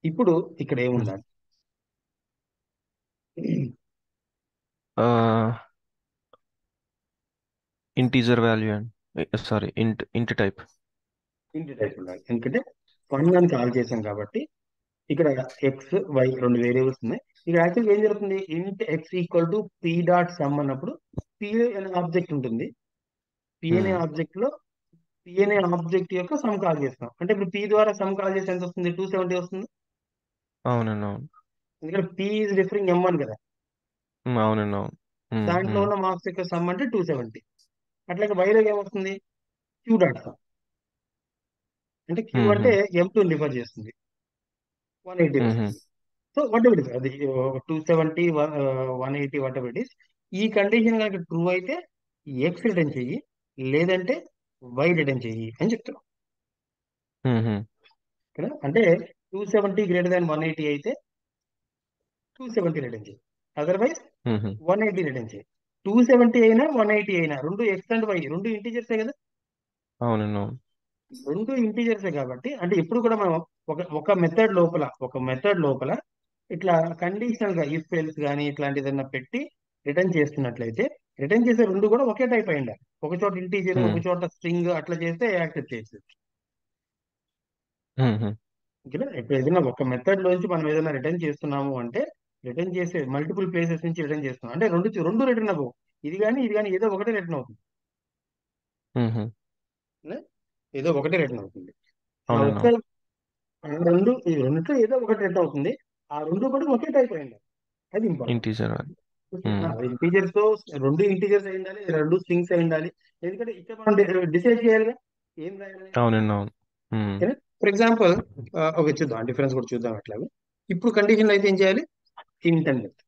ఇప్పుడు ఇక్కడ ఏముండాలి? Integer value and sorry int type ఉండాలి. ఎందుకంటే వన్ అని కాల్ చేసాం కాబట్టి ఇక్కడ ఎక్స్ వై రెండు వేరియబుల్స్ ఉన్నాయి. ఇక్కడ యాక్చువల్ ఏం జరుగుతుంది, int X equal to P dot sum అన్నప్పుడు పీ అనే ఆబ్జెక్ట్ ఉంటుంది. పిఎన్ఏ ఆబ్జెక్ట్ యొక్క సమ్ కాల్ చేస్తాం అంటే ఇప్పుడు పి ద్వారా సమ్ కాల్ చేస్తే ఎంత వస్తుంది? 270 వస్తుంది. అవునండి, అవును. ఎందుకంటే పి ఈజ్ రిఫరింగ్ M1 కదా. అవునండి, అవును. దాంట్లో ఉన్న మార్క్స్ యొక్క సమ్ అంటే 270. అట్లాగే వైలో ఏమొస్తుంది? క్యూ డాట్ సమ్ అంటే క్యూ అంటే M2 రిఫర్ చేస్తుంది, 180. So whatever it is, అది 270 180 వాట్ ఎవర్ ఇట్ ఇస్. ఈ కండిషన్ కనుక ట్రూ అయితే ఎక్స్ రిటర్న్ చెయ్యి, లేదంటే వై రిటర్న్ చెయ్యి అని చెప్తున్నాం. అంటే 270 గ్రేటర్ దాన్ 180 అయితే 270 రిటర్న్ చెయ్యి, అదర్వైజ్ 180 రిటర్న్ చెయ్యి. 270 అయినా 180 అయినా రెండు ఎక్స్ అండ్ వై రెండు ఇంటీజర్సే కదా. అవును, రెండు ఇంటీజర్సే కాబట్టి అంటే ఇప్పుడు కూడా మనం ఒక మెథడ్ లోపల ఇట్లా కండిషనల్ గా ఇఫ్ ఎల్స్ కానీ ఇట్లాంటిదన్నా పెట్టి రిటర్న్ చేస్తున్నట్లయితే రిటర్న్ చేసే రెండు కూడా ఒకే టైప్ అయి ఉండాలి. ఒక చోట ఇంటీజర్, ఒక చోట స్ట్రింగ్, అట్లా చేస్తే యాక్సెప్ట్ చేసేది. ఇప్పుడు ఏదైనా ఒక మెథడ్ లోంచి మనం ఏదైనా రిటర్న్ చేస్తున్నాము అంటే రిటర్న్ చేసే మల్టిపుల్ ప్లేసెస్ నుంచి రిటర్న్ చేస్తున్నాం అంటే రెండు రిటర్న్ అవ్వవు, ఇది కానీ ఏదో ఒకటే రిటర్న్ అవుతుంది. రెండు ఏదో ఒకటి రిటర్న్ అవుతుంది. ఆ రెండు కూడా ఒకే టైప్ అయి ఉండాలి, అది ఇంపార్టెంట్. ఇంటీజర్స్ తో రెండు ఇంటీజర్స్ అయి ఉండాలి, రెండు స్ట్రింగ్స్ అయి ఉండాలి. ఎందుకంటే ఇక్కడ మనం డిసైడ్ చేయాలిగా ఏం రాయాలి. ఫర్ ఎగ్జాంపుల్ ఓకే చూద్దాం, డిఫరెన్స్ కూడా చూద్దాం. అట్లాగే ఇప్పుడు కండిషన్ అయితే ఏం చేయాలి? ఇంట్ అని పెడతాం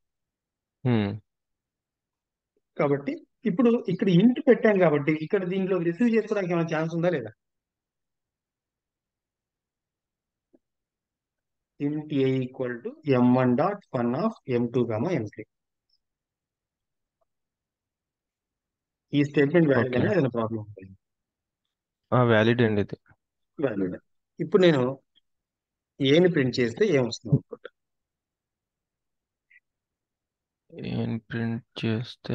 కాబట్టి ఇప్పుడు ఇక్కడ ఇంట్ పెట్టాం కాబట్టి ఇక్కడ దీంట్లో రిసీవ్ చేసుకోవడానికి ఏమైనా ఛాన్స్ ఉందా లేదా? Int a equal to m1.1 of m2, m3 ఈ స్టేట్మెంట్ వ్యాలిడ్ అండి, ఇది వ్యాలిడ్. ఇప్పుడు నేను ఏని ప్రింట్ చేస్తే ఏమొస్తుంది? ఏని ప్రింట్ చేస్తే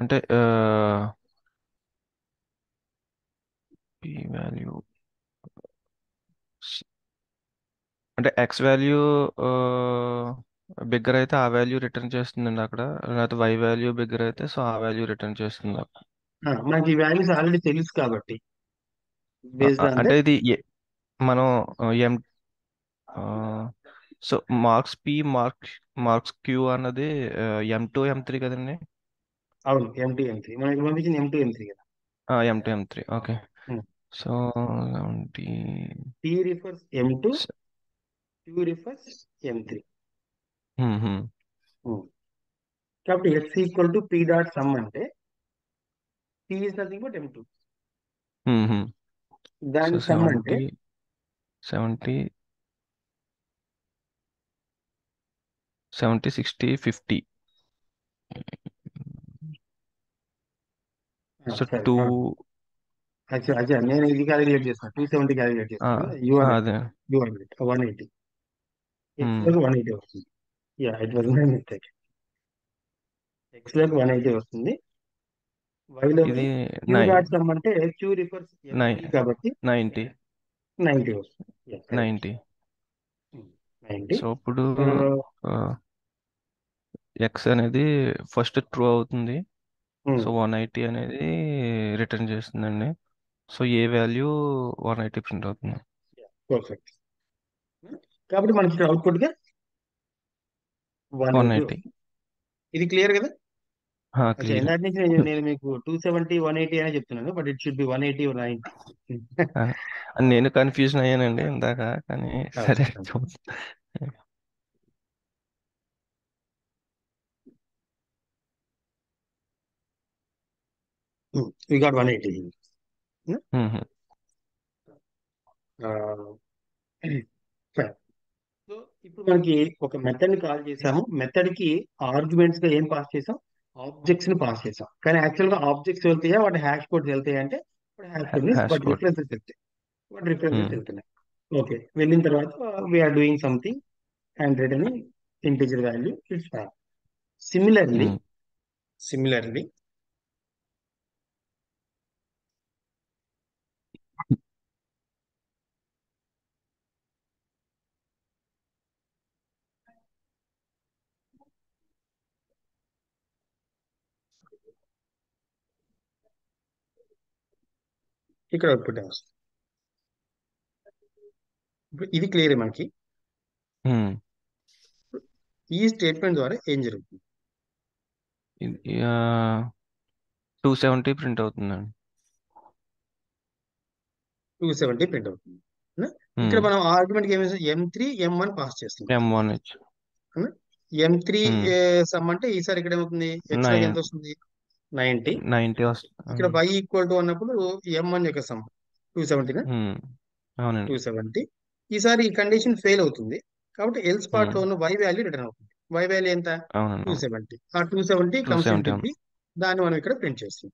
అంటే p వాల్యూ అంటే ఎక్స్ వాల్యూ బిగ్గర్ అయితే ఆ వాల్యూ రిటర్న్ చేస్తుందండి అక్కడ, లేకపోతే వై వాల్యూ బిగ్గర్ అయితే సో ఆ వాల్యూ రిటర్న్ చేస్తుంది. మనకి ఈ వాల్యూస్ ఆల్రెడీ తెలుసు కాబట్టి అంటే ఇది మనం so marks P marks queue అన్నది M2 M3 కదండి. అవును M2 M3 మనకి పంపించింది M2 M3 కదా. M2 M3 okay. So P refers M2, Q refers M3. కాబట్టి S equal to P dot sum అంటే P is nothing but M2. దాని sum అంటే 70, 60, 50. So sorry, 2. Actually, I need to calculate this. 270 calculate this. You are it. 180. It was 180 also. Yeah, it was my mistake. X like 180 also. While you got someone to Q refers 90 also. Yeah, 90. 90. So put X అనేది first true అవుతుంది. So 180 అనేది return చేస్తుందండి. So a value 180 print అవుతుంది. Perfect. కాబట్టి మనకి output గా 180. ఇది clear కదా? నేను మీకు 270, 180 అని చెప్తున్నాను, but it should be 180 or 90. నేను కన్ఫ్యూజన్ అయ్యానండి ఇందాక, కానీ సరే we got 180. Fine. So ఇప్పుడు మనకి ఒక మెథడ్ ని కాల్ చేసాము. మెథడ్ కి ఆర్గ్యుమెంట్స్ గా ఏం పాస్ చేసాం? ఆబ్జెక్ట్స్ ని పాస్ చేసాం. కానీ యాక్చువల్ గా ఆబ్జెక్ట్స్ వెళ్తాయా వాటి హ్యాష్ కోడ్స్ వెళ్తాయి అంటే రిఫరెన్సెస్ వెళ్తాయి. వాటి రిఫరెన్సెస్ వెళ్తున్నాయి. ఓకే, వెళ్ళిన తర్వాత we are doing something and returning integer value. It's fine. Similarly ఇక్కడ అవుట్పుట్ వస్తుంది. ఇప్పుడు ఇది క్లియర్ మనకి. ఈ స్టేట్మెంట్ ద్వారా ఏం జరుగుతుంది? 270 ప్రింట్ అవుతుందండి. 270 ప్రింట్ అవుతుంది. ఇక్కడ మనం ఆర్గ్యుమెంట్ ఏం చేస్తాం? M3, M1 పాస్ చేస్తాం. M3 సమ్ అంటే ఈసారి ఇక్కడ ఏమవుతుంది? ఎంత వస్తుంది? 90 వస్తుంది. ఇక్కడ y equal to అన్నప్పుడు M1 యొక్క సమ్ 270. అవునండి, 270. ఈసారి ఈ కండిషన్ ఫెయిల్ అవుతుంది కాబట్టి ఎల్స్ పార్ట్ లో y వాల్యూ రిటర్న్ అవుతుంది. y వాల్యూ ఎంత? 270. ఆ 270 కమ్స్ దాన్ని మనం ఇక్కడ ప్రింట్ చేస్తాం.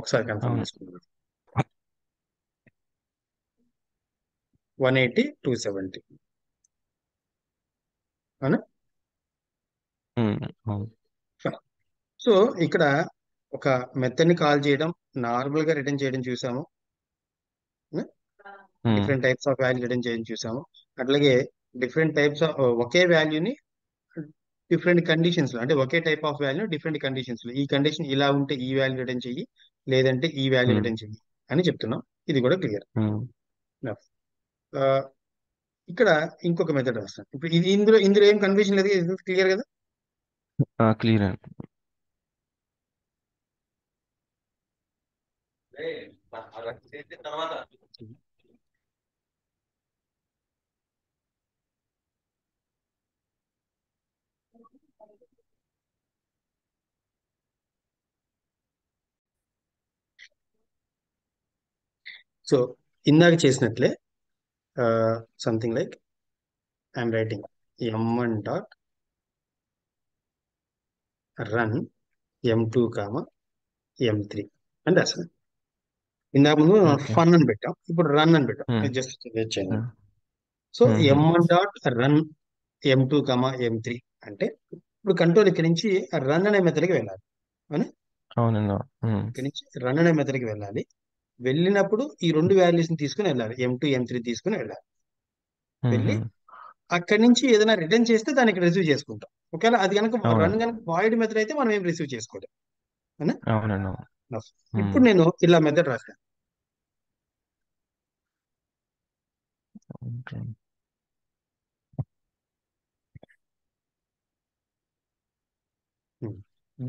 ఒకసారి కన్ఫర్మ్ చేసుకుందాం. 180, 270. అవునా? సో ఇక్కడ ఒక మెథడ్ ని కాల్ చేయడం, నార్మల్ గా రిటర్న్ చేయడం చూసాము. Different types of value return చేయడం చూసాము. అట్లాగే డిఫరెంట్ టైప్స్ ఆఫ్ ఒకే వాల్యూని డిఫరెంట్ కండిషన్స్ లో, అంటే ఒకే type of value different conditions లో, ఈ కండిషన్ ఇలా ఉంటే ఈ వాల్యూ రిటర్న్ చెయ్యి, లేదంటే ఈ వాల్యూ రిటర్న్ చెయ్యి అని చెప్తున్నాం. ఇది కూడా క్లియర్. ఇక్కడ ఇంకొక మెథడ్ వస్తాను. ఇప్పుడు ఇందులో ఏం కన్ఫ్యూజన్ లేదు. క్లియర్ కదా? క్లియర్. సో ఇందాక చేసినట్లే something like I am writing M1 dot run M2, M3 and that's it. ఇందాక ముందు ఫన్ అని పెట్టాం, ఇప్పుడు రన్ అని పెట్టాం. జస్ట్ వెయిట్ చేయండి. So M1 dot run M2, M3 అంటే ఇప్పుడు కంట్రోల్ ఇక్కడి నుంచి రన్ అనే మెథడ్కి వెళ్ళాలి. అవునా? ఇక్కడి నుంచి రన్ అనే మెథడ్కి వెళ్ళాలి. వెళ్ళినప్పుడు ఈ రెండు వాల్యూస్ ని తీసుకుని వెళ్ళాలి. M2, M3 తీసుకుని వెళ్ళాలి. వెళ్ళి అక్కడి నుంచి ఏదైనా రిటర్న్ చేస్తే దాన్ని ఇక్కడ రిసీవ్ చేసుకుంటాం. ఒకవేళ అది కనుక రన్ కనుక వాయిడ్ మెథడ్ అయితే మనం ఏం రిసీవ్ చేసుకోలేం. ఇప్పుడు నేను ఇలా మెథడ్ రాశాను. Conundrum.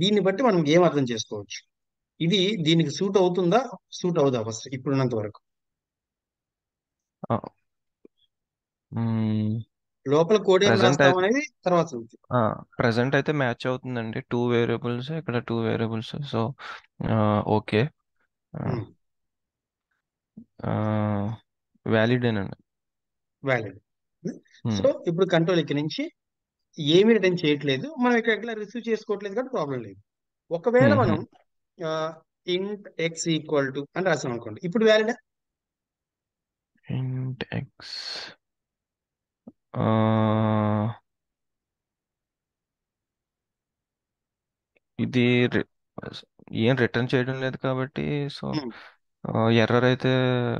దీన్ని బట్టి మనం ఏం అర్థం చేసుకోవచ్చు, ఇది దీనికి సూట్ అవుతుందా సూట్ అవుదా ఫస్ట్ ఇప్పుడున్నంత వరకు. లోపల కోడ్ ఏం రాస్తాం అనేది తర్వాత ప్రెసెంట్ అయితే మ్యాచ్ అవుతుందండి. 2 వేరియబుల్స్ ఇక్కడ 2 వేరియబుల్స్. సో ఓకే వ్యాలిడ్ అండి వ్యాలిడ్. సో ఇప్పుడు కంట్రోల్ ఇక్కడ నుంచి ఏమి రిటర్న్ చేయట్లేదు, మనం ఇక్కడ రిసీవ్ చేసుకోవట్లేదు కాబట్టి ప్రాబ్లం లేదు. ఒకవేళ మనం ఇంట్ ఎక్స్ ఈక్వల్ టు అని రాసాం అనుకోండి, ఇప్పుడు వ్యాలిడ్ ఇంట్ ఎక్స్ ఇది ఏం రిటర్న్ చేయడం లేదు కాబట్టి సో ఎర్రర్ అయితే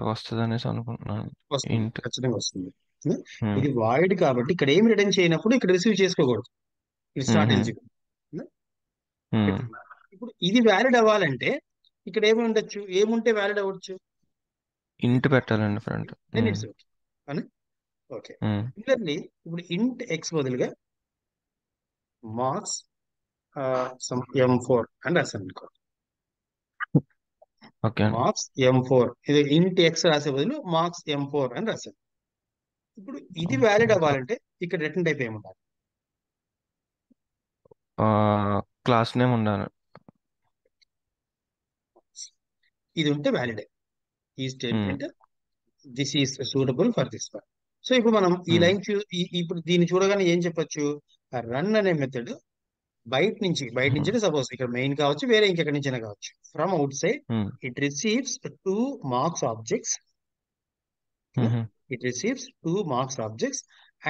వస్తుంది అనేసి అనుకుంటున్నాను. ఖచ్చితంగా వస్తుంది, ఇది వాయిడ్ కాబట్టి ఇక్కడ ఏం రిటర్న్ చేయనప్పుడు ఇక్కడ రిసీవ్ చేసుకోకూడదు, ఇట్స్ నాట్ ఎలిజిబుల్. ఇప్పుడు ఇది వ్యాలిడ్ అవ్వాలంటే ఇక్కడ ఏమి ఉండొచ్చు, ఏముంటే వ్యాలిడ్ అవ్వచ్చు, ఇంట్ పెట్టాలండి ఫ్రంట్. ఓకే క్లియర్లీ ఇప్పుడు ఇంట్ ఎక్స్ బదులుగా మార్క్స్ M4 అని రాసాను అనుకో. మార్క్స్ M4 ఇది ఇంట్ ఎక్స్ రాసే బదులు మార్క్స్ M4 అని రాశాను. ఇప్పుడు ఇది వ్యాలిడ్ అవ్వాలంటే ఇక్కడ రిటర్న్ టైప్ ఏమి ఉండాలి, క్లాస్ నేమ్ ఉండాలి. ఇది ఉంటే వ్యాలిడ్, ఈ statement this is suitable for this one. So ఇప్పుడు మనం ఈ లైన్ ఇప్పుడు దీన్ని చూడగానే ఏం చెప్పొచ్చు, రన్ అనే మెథడ్ బయట నుంచి సపోజ్ ఇక్కడ మెయిన్ కావచ్చు, వేరే ఇంకెక్కడి నుంచి కావచ్చు, from outside it receives 2 marks objects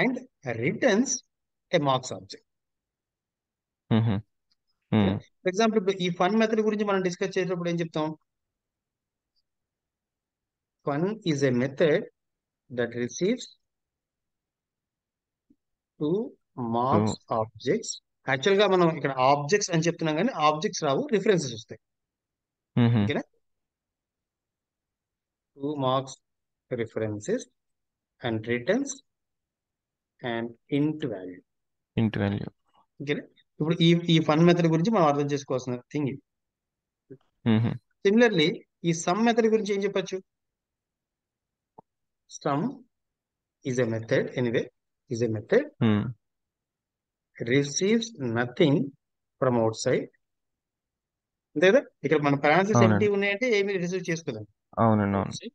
and returns a marks object. For example, ఈ ఫన్ మెథడ్ గురించి మనం డిస్కస్ చేసేటప్పుడు ఏం చెప్తాం, fun is a method that receives 2 marks objects. Actual గా మనం ఇక్కడ ఆబ్జెక్ట్స్ అని చెప్తున్నాం కానీ ఆబ్జెక్ట్స్ రావు, రిఫరెన్సెస్ వస్తాయి. ఓకేనా, 2 marks references and returns and int value. Okay, ఇప్పుడు ఈ ఫన్ మెథడ్ గురించి మనం అర్థం చేసుకోవాల్సిన థింగ్ ఇది. సిమిలర్లీ ఈ సమ్ మెథడ్ గురించి ఏం చెప్పచ్చు, sum is a method receives nothing from outside. అంతే కదా, ఇక్కడ మన ప్రాన్సెస్ ఏంటి ఉన్నాయంటే ఏమి రిసీవ్ చేసుకోలేము. అవునండి.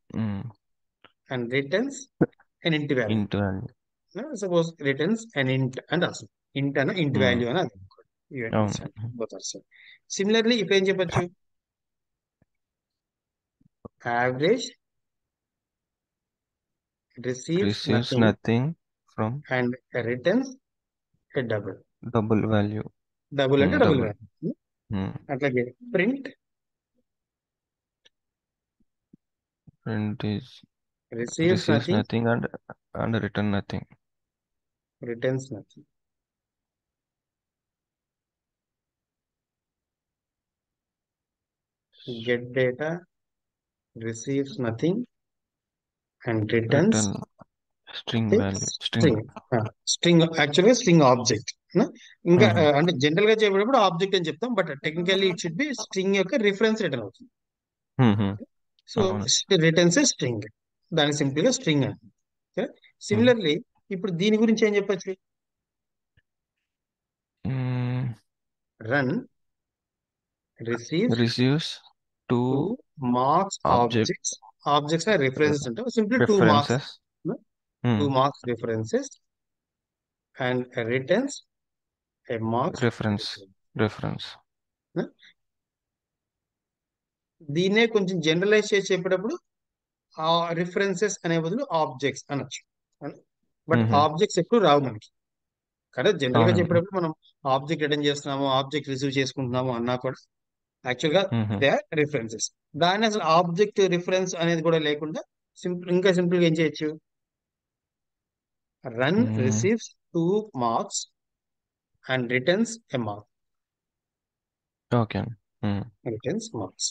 And returns an int value. Suppose returns an int and also int and int value and both are same. Similarly, if you have average receives nothing from and returns a double value. అట్లాగే print is receives nothing and returns nothing. Get data receives nothing and returns string value. Actually string object na, inga ante general ga cheyapudu object ani cheptam, but technically it should be string yokka reference return avutundi. So returns a string, దాని simple గా string అంటే. Similarly ఇప్పుడు దీని గురించి ఏం చెప్పచ్చు, run receives 2 marks objects. Objects are references అంటే simply 2 marks references and returns a marks reference. దీన్నే కొంచెం జనరలైజ్ చేసి చెప్పేటప్పుడు రిఫరెన్సెస్ అనే బదులు ఆబ్జెక్ట్స్ అనొచ్చు, బట్ ఆబ్జెక్ట్స్ ఎప్పుడు రావు మనకి. కానీ జనరల్ గా చెప్పేటప్పుడు మనం ఆబ్జెక్ట్ రిటర్న్ చేస్తున్నాము, ఆబ్జెక్ట్ రిసీవ్ చేసుకుంటున్నాము అన్నా కూడా యాక్చువల్ గా దే ఆర్ రిఫరెన్సెస్. దాన్ని అసలు ఆబ్జెక్ట్ రిఫరెన్స్ అనేది కూడా లేకుండా సింపుల్, ఇంకా సింపుల్ గా ఏం చేయొచ్చు, run receives 2 marks and returns a mark. Okay, returns marks.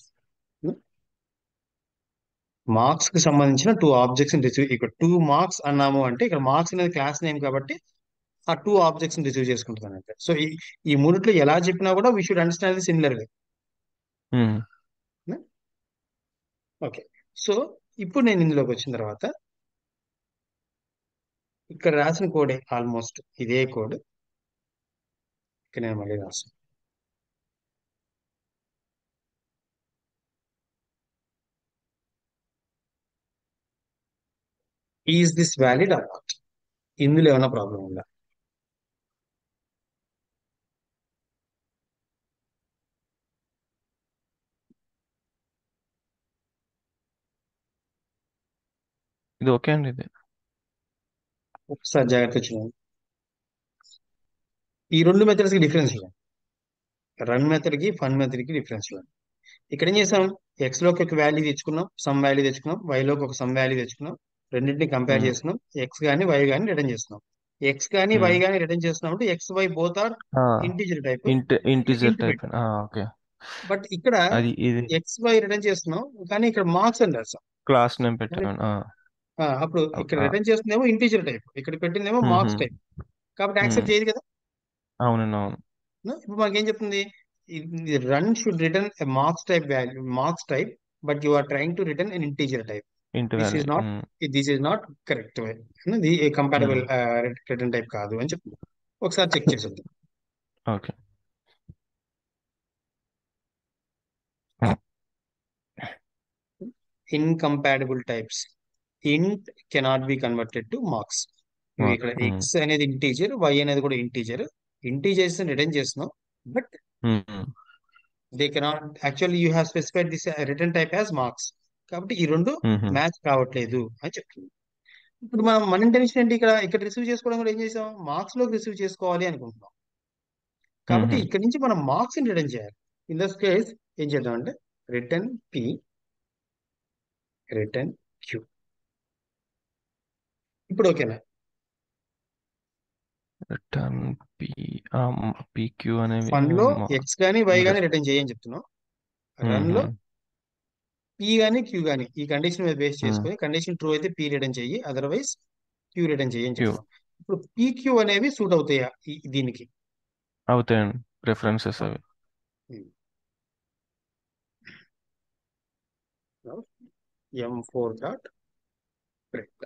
Marks కి సంబంధించిన టూ ఆబ్జెక్ట్స్ రిసీవ్, ఇక్కడ టూ మార్క్స్ అన్నాము అంటే ఇక్కడ మార్క్స్ అనేది క్లాస్ నేమ్ కాబట్టి ఆ టూ ఆబ్జెక్ట్స్ రిసీవ్ చేసుకుంటుంది అంటే. సో ఈ మూడిట్లో ఎలా చెప్పినా కూడా we should understand similar way. Okay, so ఇప్పుడు నేను ఇందులోకి వచ్చిన తర్వాత ఇక్కడ రాసిన కోడే ఆల్మోస్ట్ ఇదే కోడ్. ఇక్కడ నేను మళ్ళీ రాసాను. Is this valid or not? ఇందులో ఏమైనా ప్రాబ్లం ఉందా? ఇది ఓకే అండి, ఇది ఒకసారి జాగ్రత్త చూడండి. ఈ రెండు మెథడ్స్ కి డిఫరెన్స్ చూడండి, రన్ మెథడ్ కి ఫన్ మెథడ్ కి డిఫరెన్స్ చూడండి. ఇక్కడ ఏం చేసాం, ఎక్స్ లోకి ఒక వాల్యూ తెచ్చుకున్నాం, సమ్ వాల్యూ తెచ్చుకున్నాం, వై లోకి ఒక సమ్ వాల్యూ తెచ్చుకున్నాం, రెండింటిని కంపేర్ చేస్తున్నాం, ఎక్స్ కానీ వై కానీ రిటర్న్ చేస్తున్నాం. ఎక్స్ కానీ వై కానీ రిటర్న్ చేస్తున్నాం అంటే X Y both are integer type, but ఇక్కడ ఎక్స్ వై రిటర్న్ చేస్తున్నాం కానీ ఇక్కడ మార్క్స్ అని రాస్తాం, క్లాస్ నేమ్ పెట్టాను. అప్పుడు ఇక్కడ రిటర్న్ చేస్తుందేమో ఇంటీజర్ టైప్, ఇక్కడ పెట్టిందేమో మార్క్స్ టైప్, కాబట్టి యాక్సెప్ట్ చేయదు కదా. అవును. ఇప్పుడు మనకేం చెప్తుంది, run should return a marks type value, marks type, but you are trying to return an integer type. This is not correct way, compatible return type కాదు అని చెప్తుంది. ఒకసారి చెక్ చేస్తుంది. Okay, incompatible types. int cannot be converted to marks. ఇక్కడ x అనేది integer, y అనేది కూడా integer, integers return చేస్తున్నాం, but they cannot, actually you have specified this return type as marks, కాబట్టి ఈ రెండు మ్యాచ్ కావట్లేదు అని చెప్తుంది. ఇప్పుడు మనం మన ఇంటెన్షన్ ఏంటి, ఇక్కడ ఇక్కడ రిసీవ్ చేసుకోవడం కూడా ఏం చేసాం, మార్క్స్ లో రిసీవ్ చేసుకోవాలి అనుకుంటున్నాం, కాబట్టి ఇక్కడ నుంచి మనం మార్క్స్ ని రిటర్న్ చేయాలి. ఇన్ దిస్ కేస్ ఏం చేద్దాం అంటే రిటర్న్ p రిటర్న్ q. ఇప్పుడు ఓకేనా? రిటర్న్ పి పి క్యూ అనేవి ఫన్ లో ఎక్స్ గాని వై గాని రిటర్న్ చేయని చెప్తున్నాం, రన్ లో పి గాని క్యూ గాని ఈ కండిషన్ మీద బేస్ చేసుకొని కండిషన్ ట్రూ అయితే పి రిటర్న్ చేయి, అదర్వైజ్ క్యూ రిటర్న్ చేయని చెప్తున్నాం. ఇప్పుడు పి క్యూ అనేవి సూట్ అవుతాయా దీనికి? అవుతాయండి, ప్రిఫరెన్సెస్ అవి. m4 dot print,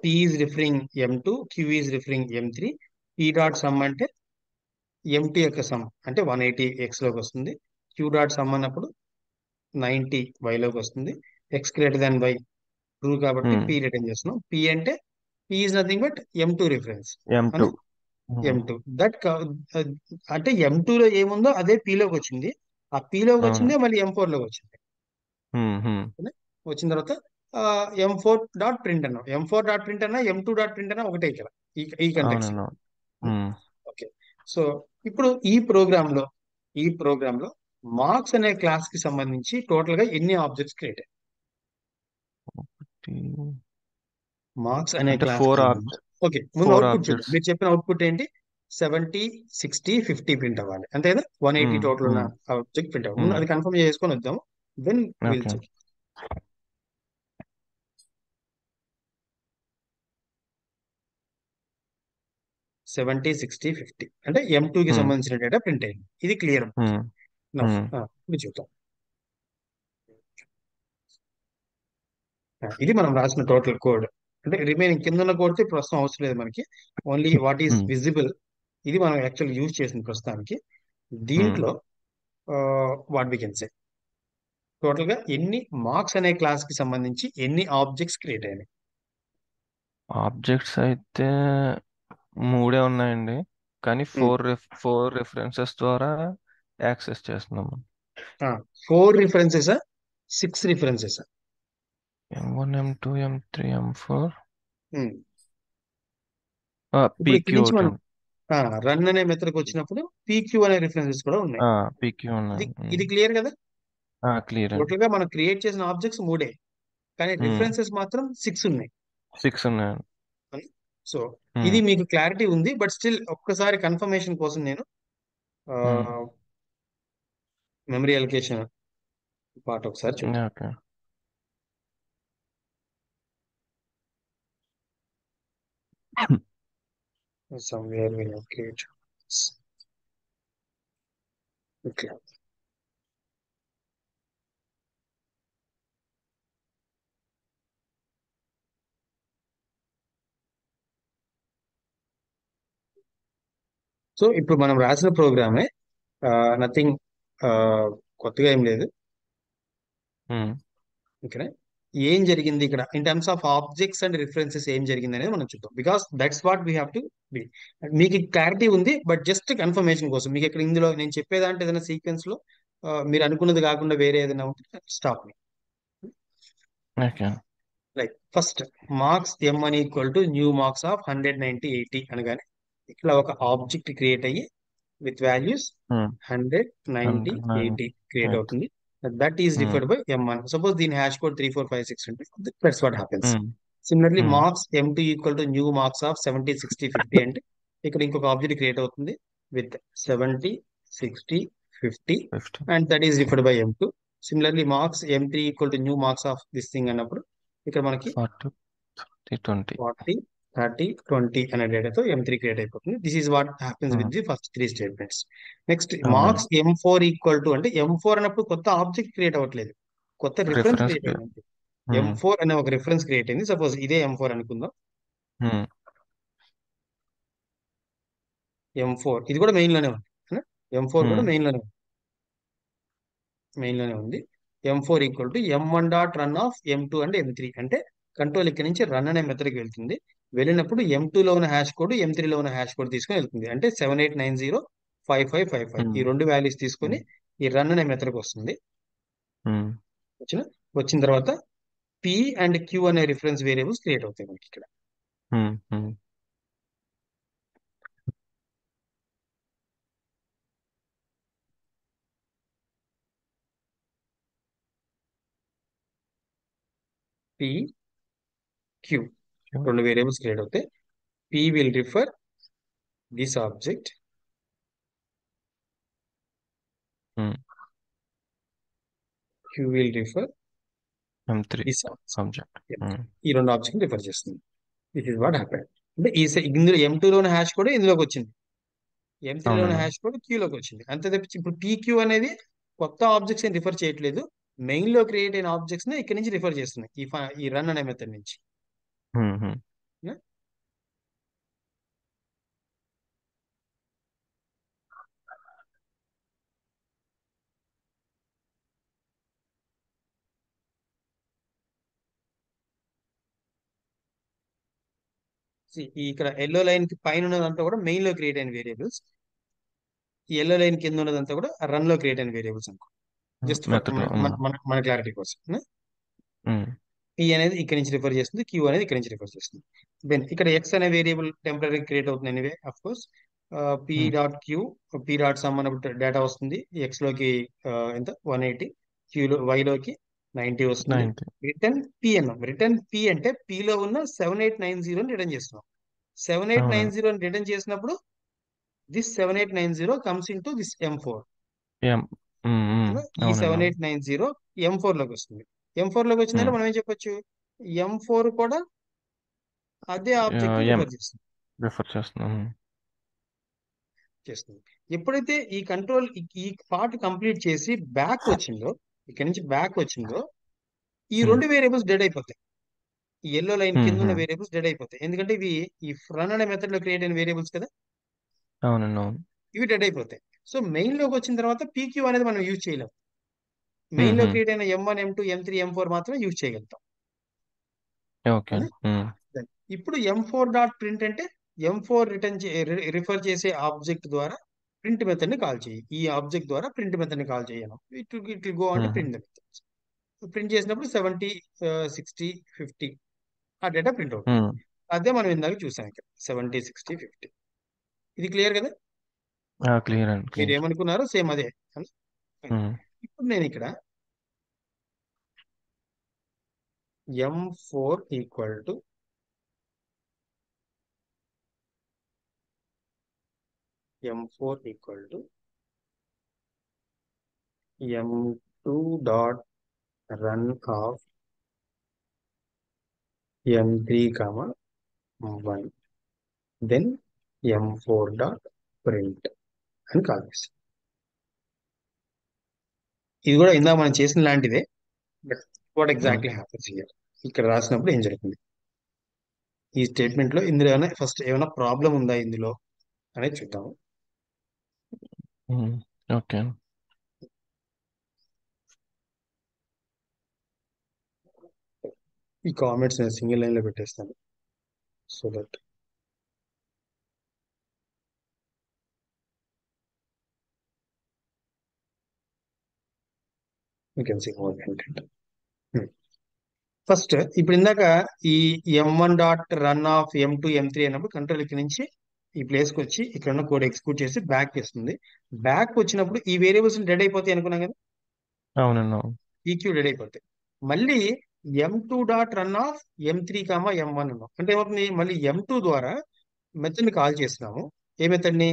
p is referring m2, q is referring m3, p dot sum అంటే m2 యొక్క sum అంటే 180 x లోకి వస్తుంది, q dot sum అన్నప్పుడు 90 y లోకి వస్తుంది, x greater than y true కాబట్టి p రిటర్న్ చేస్తున్నాం. p అంటే p is nothing but m2 reference, m2 that అంటే m2 లో ఏముందో అదే p లోకి వచ్చింది, ఆ p లోకి వచ్చిందే మళ్ళీ m4 లోకి వచ్చింది. వచ్చిన తర్వాత m4 డాట్ ప్రింట్ అన్నా, m4 డాట్ ప్రింట్ అన్నా m2 డాట్ ప్రింట్ అన్నా ఒకటే ఇక్కడ ఈ కంటెక్స్ట్. ఓకే, సో ఇప్పుడు ఈ ప్రోగ్రామ్ లో మార్క్స్ అనే క్లాస్ కి సంబంధించి టోటల్ గా ఎన్ని ఆబ్జెక్ట్స్ క్రియేట్ అయ్యాయి? మార్క్స్ అనే క్లాస్. ఓకే, ముందు అవుట్పుట్ చూడండి. మీరు చెప్పిన అవుట్పుట్ ఏంటి? 70, 60, 50 ప్రింట్ అవ్వాలి అంతే కదా. 180 టోటల్ ఉన్న ఆబ్జెక్ట్ ప్రింట్ అవ్వాలి. అది కన్ఫర్మ్ చేసుకొని వద్దాము. Then will check. సెవెంటీ 60, 50 అంటే m2 కి సంబంధించిన డేటా ప్రింట్ అయింది. ఇది క్లియర్ చూద్దాం. ఇది మనం రాసిన టోటల్ కోడ్, అంటే రిమైనింగ్ కింద ఉన్న కోడ్ తో ప్రస్తుతం అవసరం లేదు మనకి, ఓన్లీ వాట్ ఈస్ విజిబుల్ ఇది మనం యాక్చువల్ యూజ్ చేసిన ప్రస్తుతానికి. దీంట్లో what we can say, total గా ఎన్ని మార్క్స్ అనే క్లాస్ కి సంబంధించి ఎన్ని ఆబ్జెక్ట్స్ క్రియేట్ అయినాయి? ఆబ్జెక్ట్స్ అయితే 3 ఉన్నాయండి, కానీ 4 రిఫరెన్సెస్ ద్వారా యాక్సెస్ చేస్తున్నాము. 4 references, 6 references, m1 m2 m3 m4 ఉమ్. ఇప్పుడు ఇక్కడ పీక్యూ నుంచి ఒకటి మనం ఉంది, రన్ అనే మెథడ్కి వచ్చినప్పుడు పీక్యూ అనే రిఫరెన్సెస్ కూడా ఉన్నాయి. పీక్యూ ఇది ఇది ఉన్నాయి. క్లియర్ కదా? క్లియర్ అండి. టోటల్ గా మనం క్రియేట్ చేసిన ఆబ్జెక్ట్స్ 3 కానీ రిఫరెన్సెస్ మాత్రం 6 ఉన్నాయి. 6 ఉన్నాయండి. సో ఇది ఉమ్, మీకు క్లారిటీ ఉంది. బట్ స్టిల్ ఒక్కసారి కన్ఫర్మేషన్ కోసం నేను ఉమ్, మెమరీ అలొకేషన్ పార్ట్ ఒకసారి చూద్దాం. Okay. Somewhere we have created. Okay. So ఇప్పుడు మనం రాసిన ప్రోగ్రామే, నథింగ్ కొత్తగా ఏం లేదు. ఉమ్, ఇక్కడ ఏం జరిగింది ఇక్కడ in terms of objects and references ఏం జరిగింది అనేది మనం చూద్దాం. Because that's what we have to be. మీకు క్లారిటీ ఉంది బట్ జస్ట్ కన్ఫర్మేషన్ కోసం. మీకు ఇక్కడ ఇందులో నేను చెప్పేదాంటే ఏదైనా సీక్వెన్స్ లో మీరు అనుకున్నది కాకుండా వేరే ఏదైనా ఉంటే stop me. Okay. Right, first marks m= new marks of 190 80 అనగానే ఇక్కడ ఒక ఆబ్జెక్ట్ క్రియేట్ అయ్యి with values um, 190 80 create eight. అవుతుంది. That is um, referred by m1. Suppose దీని హ్యాష్ కోడ్ 3 4 5 6 అంటే that's what happens. Um, similarly um, marks m2 new marks of 70 60 50 అంటే ఇక్కడ ఇంకొక ఆబ్జెక్ట్ క్రియేట్ అవుతుంది with 70 60 50 50. And that is referred by m2. Similarly marks m3 new marks of this thing అన్నప్పుడు ఇక్కడ మనకి 40 30 20. 40 30 20 అనే డేటాతో m3 క్రియేట్ అయిపోతుంది. This is what happens with the first 3 statements. Next అవునండి, మార్క్స్ m4 అంటే m4 అన్నప్పుడు కొత్త ఆబ్జెక్ట్ క్రియేట్ అవ్వట్లేదు, కొత్త రిఫరెన్స్ రిఫరెన్స్ క్రియేట్ అయింది. m4 అనే ఒక రిఫరెన్స్ క్రియేట్ అయింది. సపోజ్ ఇదే m4 అనుకుందాం. m4 ఇది కూడా మెయిన్ లోనే ఉంది. m4 కూడా మెయిన్ లోనే ఉంది. m4 m1 of m2 and m3 అంటే కంట్రోల్ ఇక్కడ నుంచి రన్ అనే మెథడ్కి వెళ్తుంది. వెళ్ళినప్పుడు m2 ఉన్న హ్యాష్ కోడ్ m3 ఉన్న హ్యాష్ కోడ్ తీసుకొని వెళ్తుంది. అంటే 7890 5555 ఈ 2 వాల్యూస్ తీసుకొని ఈ రన్ అనే మెథడ్కి వస్తుంది. వచ్చిన వచ్చిన తర్వాత p అండ్ q అనే రిఫరెన్స్ వేరియబుల్స్ క్రియేట్ అవుతాయి మనకి ఇక్కడ. p q 2 వేరియబుల్స్ క్రియేట్ అవుతాయి. p will refer this object, q will refer m3 this object. Subject. ఈ 2 ఆబ్జెక్ట్ రిఫర్ చేస్తుంది. This is what happen. అంటే ఈ ఇందులో m2 లోని హ్యాష్ కూడా ఇందులోకి వచ్చింది, m3 లోని అవునండి. హ్యాష్ కూడా Q లోకి వచ్చింది. అంతే తప్పించి ఇప్పుడు PQ అనేది కొత్త ఆబ్జెక్ట్స్ ని రిఫర్ చేయట్లేదు, మెయిన్ లో క్రియేట్ అయిన ఆబ్జెక్ట్స్ ని ఇక్కడ నుంచి రిఫర్ చేస్తున్నాయి ఈ రన్ అనే మెథడ్ నుంచి. Um, Yeah? See, ఇక్కడ ఎల్లో లైన్ కి పైన ఉన్నదంతా కూడా మెయిన్ లో క్రియేట్ అయిన వేరియబుల్స్, ఈ ఎల్లో లైన్ కింద ఉన్నదంతా కూడా రన్ లో క్రియేట్ అయిన వేరియబుల్స్ అనుకో. Just for method. మన క్లారిటీ కోసం. ఉమ్, p అనేది ఇక్కడ నుంచి రిఫర్ చేస్తుంది, q అనేది ఇక్కడ నుంచి రిఫర్ చేస్తుంది. దెన్ ఇక్కడ x అనే వేరియబుల్ టెంపరీ క్రియేట్ అవుతుంది. Anyway of course p um, dot q p dot sum అన్నప్పుడు డేటా వస్తుంది. x లోకి ఎంత 180, q లో y లోకి 90 వస్తుంది. 90. రిటర్న్ p అన్నాం. రిటర్న్ p అంటే p లో ఉన్న 7890 అని రిటర్న్ చేస్తున్నాం. సెవెన్ ఎయిట్ నైన్ అవునండి. జీరో అని రిటర్న్ చేసినప్పుడు this 7890 comes in to this m4. ఏం- ఉమ్, ఉమ్, ఈ అవునండి, సెవెన్ అవును. ఎయిట్ నైన్ జీరో m4 లోకి వస్తుంది. m4 లోకి వచ్చిందంటే ఉమ్, మనం ఏం చెప్పొచ్చు, m4 కూడా అదే ఆబ్జెక్ట్ ని ఏం రిఫర్ చేస్తుంది రిఫర్ చేస్తున్నాం. చేస్తుంది ఎప్పుడైతే ఈ కంట్రోల్ ఈ పార్ట్ కంప్లీట్ చేసి బ్యాక్ వచ్చిందో, ఇక్కడ నుంచి బ్యాక్ వచ్చిందో ఈ ఉమ్, 2 వేరియబుల్స్ డెడ్ అయిపోతాయి. ఈ ఎల్లో లైన్ ఉమ్, కింద ఉన్న ఉమ్, వేరియబుల్స్ డెడ్ అయిపోతాయి. ఎందుకంటే ఇవి ఈ ఫ్రన్ అనే మెథడ్ లో క్రియేట్ అయిన వేరియబుల్స్ కదా, అవునండి, అవును. ఇవి డెడ్ అయిపోతాయి. సో మెయిన్ లోకి వచ్చిన తర్వాత పీక్యూ అనేది మనం యూజ్ చేయలేం. ఉమ్, మెయిన్ లో ఉమ్, క్రియేట్ అయిన m1 m2 m3 m4 మాత్రమే యూజ్ చేయగలుగుతాం. ఓకే. అవునా? ఉమ్, Then ఇప్పుడు m4 అంటే m4 రిటర్న్ రిఫర్ చేసే ఆబ్జెక్ట్ ద్వారా ప్రింట్ మెథడ్ ని కాల్ చేయి, ఈ ఆబ్జెక్ట్ ద్వారా ప్రింట్ మెథడ్ ని కాల్ చేయను. ఇట్ గో అంటే ఉమ్, ప్రింట్ మెథడ్. ప్రింట్ చేసినప్పుడు 70 60 50 ఆ డేటా ప్రింట్ అవుతుంది. ఉమ్, అదే మనం ఇందాక చూసాం ఇక్కడ 70, 60, 50. ఇది క్లియర్ కదా? క్లియర్ అండి. మీరు ఏమనుకున్నారో సేమ్ అదే. ఇప్పుడు నేను ఇక్కడ M4 equal to M2 dot run of M3 comma M1, then M4 dot print and copies. ఇది కూడా ఇందా మనం చేసిన లాంటిదే, but what exactly happens here. ఇక్కడ రాసినప్పుడు ఏం జరుగుతుంది ఈ స్టేట్మెంట్ లో, ఇందులో ఏమైనా ఫస్ట్ ఏమైనా ప్రాబ్లం ఉందా ఇందులో అనేది చూద్దాము. ఓకే, ఈ కామెంట్స్ నేను సింగిల్ లైన్ లో పెట్టేస్తాను so that you can see more content. First ఇప్పుడు ఇందాక ఈ M1 dot run of M2, M3 అయినప్పుడు కంట్రోల్ ఇక్కడ నుంచి ఈ ప్లేస్కి వచ్చి ఇక్కడ ఉన్న కోడ్ ఎగ్జిక్యూట్ చేసి బ్యాక్ చేస్తుంది. బ్యాక్ వచ్చినప్పుడు ఈ వేరియబుల్స్ డెడ్ అయిపోతాయి అనుకున్నాం కదా. అవును, ఈక్యూ డెడ్ అయిపోతాయి. మళ్ళీ M2 dot run of M3, M1 ఉన్నాం అంటే ఏమవుతుంది, మళ్ళీ M2 ద్వారా మెథడ్ ని కాల్ చేస్తున్నాము. ఏ మెథడ్ ని?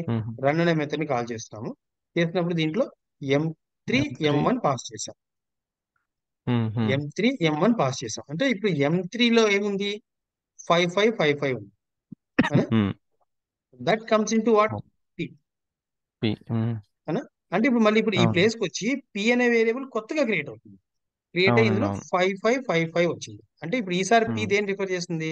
రన్ అనే మెథడ్ ని కాల్ చేస్తున్నాము. చేసినప్పుడు దీంట్లో M3, M1 పాస్ చేసాం. M3, M1 పాస్ చేసాం అంటే ఇప్పుడు M3 లో ఏముంది, 5555 ఉంది. That comes in to what, P. అంటే ఇప్పుడు మళ్ళీ ఇప్పుడు ఈ ప్లేస్ కి వచ్చి P అనే వేరియబుల్ కొత్తగా క్రియేట్ అవుతుంది. క్రియేట్ అయ్యి ఇందులో 5555 వచ్చింది. అంటే ఇప్పుడు ఈసారి P దేని రిఫర్ చేస్తుంది,